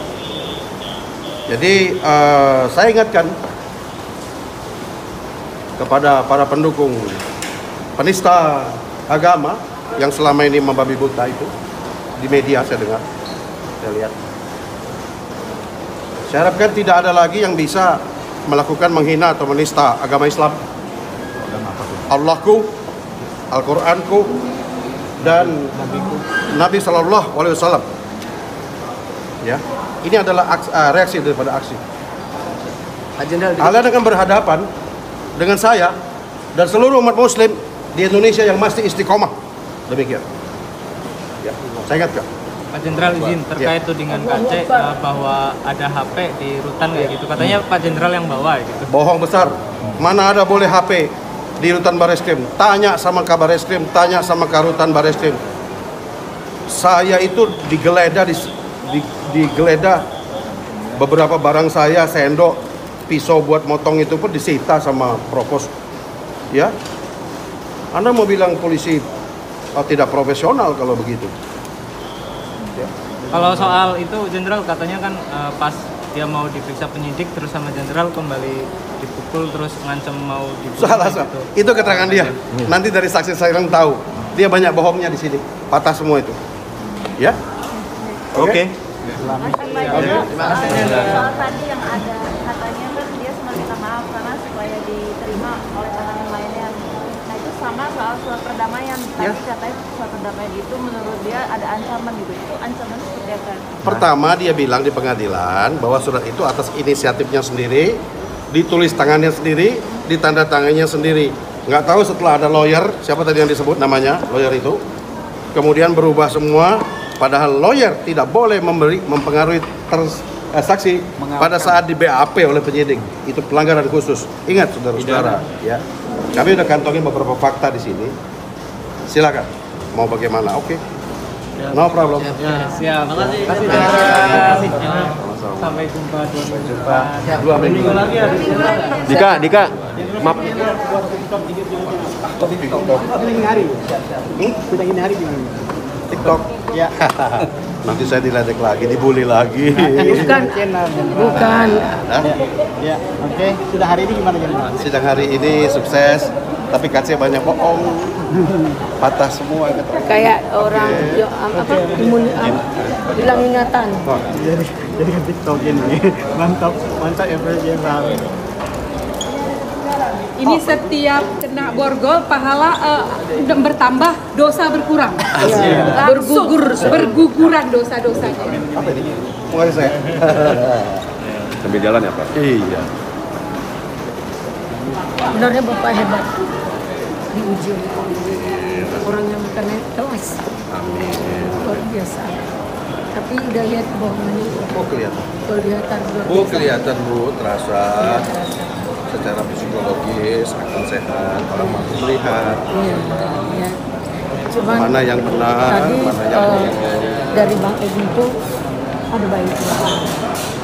Jadi uh, saya ingatkan kepada para pendukung penista agama yang selama ini membabi buta itu, di media saya dengar, saya lihat. Saya harapkan tidak ada lagi yang bisa melakukan menghina atau menista agama Islam, Allahku, Al-Qur'anku, dan Nabi Sallallahu Alaihi Wasallam. Ya, ini adalah aksi, uh, reaksi daripada aksi. Kalian akan berhadapan dengan saya dan seluruh umat muslim di Indonesia yang masih istiqomah. Demikian. Ya, saya ingatkan. Pak Jenderal izin terkait itu ya. Dengan K C uh, bahwa ada H P di rutan kayak gitu. Katanya hmm. Pak Jenderal yang bawa gitu. Bohong besar. Mana ada boleh H P di rutan Bareskrim? Tanya sama Kabareskrim, tanya sama Karutan Bareskrim. Saya itu digeledah di, di digeledah beberapa barang saya, sendok, pisau buat motong itu pun disita sama propos. Ya. Anda mau bilang polisi oh, tidak profesional kalau begitu. Ya. Kalau soal itu Jenderal katanya kan uh, pas dia mau diperiksa penyidik terus sama Jenderal kembali dipukul terus ngancam mau dipukul. Salah, gitu. Salah. Itu keterangan dia. Ya. Nanti dari saksi saya yang tahu. Dia banyak bohongnya di sini. Patah semua itu. Ya. Oke. Okay. Okay. Ya. Okay. Terima kasih. Soal tadi yang ada katanya kan dia cuma minta maaf karena supaya diterima oleh orang lainnya. Sama soal surat perdamaian, tapi yes. Katanya surat perdamaian itu menurut dia ada ancaman gitu, itu ancaman seperti apa? Pertama dia bilang di pengadilan bahwa surat itu atas inisiatifnya sendiri, ditulis tangannya sendiri, ditanda tangannya sendiri. Nggak tahu setelah ada lawyer, siapa tadi yang disebut namanya, lawyer itu, kemudian berubah semua, padahal lawyer tidak boleh memberi mempengaruhi terus Eh, saksi mengawalkan. Pada saat di B A P oleh penyidik itu pelanggaran khusus. Ingat saudara-saudara, ya. Kami sudah kantongin beberapa fakta di sini. Silakan. Mau bagaimana? Oke. Okay. No problem. Ya, siap. Terima kasih. Terima kasih. Sampai jumpa. Sampai jumpa. Dua minggu lagi ya. Dika, Dika. Maaf. Sudah ini hari gimana? TikTok. Ya. Nanti saya diledek lagi, dibully lagi. Bukan, bukan. Nah? Ya, oke. Okay. Sudah hari ini gimana gimana? Sidang hari ini sukses, tapi K C banyak bohong, patah semua. Kayak orang okay. Yo, apa? Hilang okay. Ingatan. Oh. Jadi, jadi TikTok ini mantap, mantap everyday banget. Ini setiap kena borgol pahala uh, bertambah, dosa berkurang. Yeah. Bergugur, berguguran dosa-dosanya. Apa ini? Mulai saya. Sambil jalan ya Pak? Iya. Benarnya Bapak hebat. Diuji orang yang bukan kelas. Amin. Luar biasa. Tapi udah lihat bohongannya. Oh kelihatan. Oh kelihatan. Oh kelihatan bu, terasa. Ya, terasa. Secara psikologis akan sehat, orang mampu melihat. Iya. Ya. Cuman mana yang benar, tadi, mana yang uh, dari Bang Edi itu ada baiknya.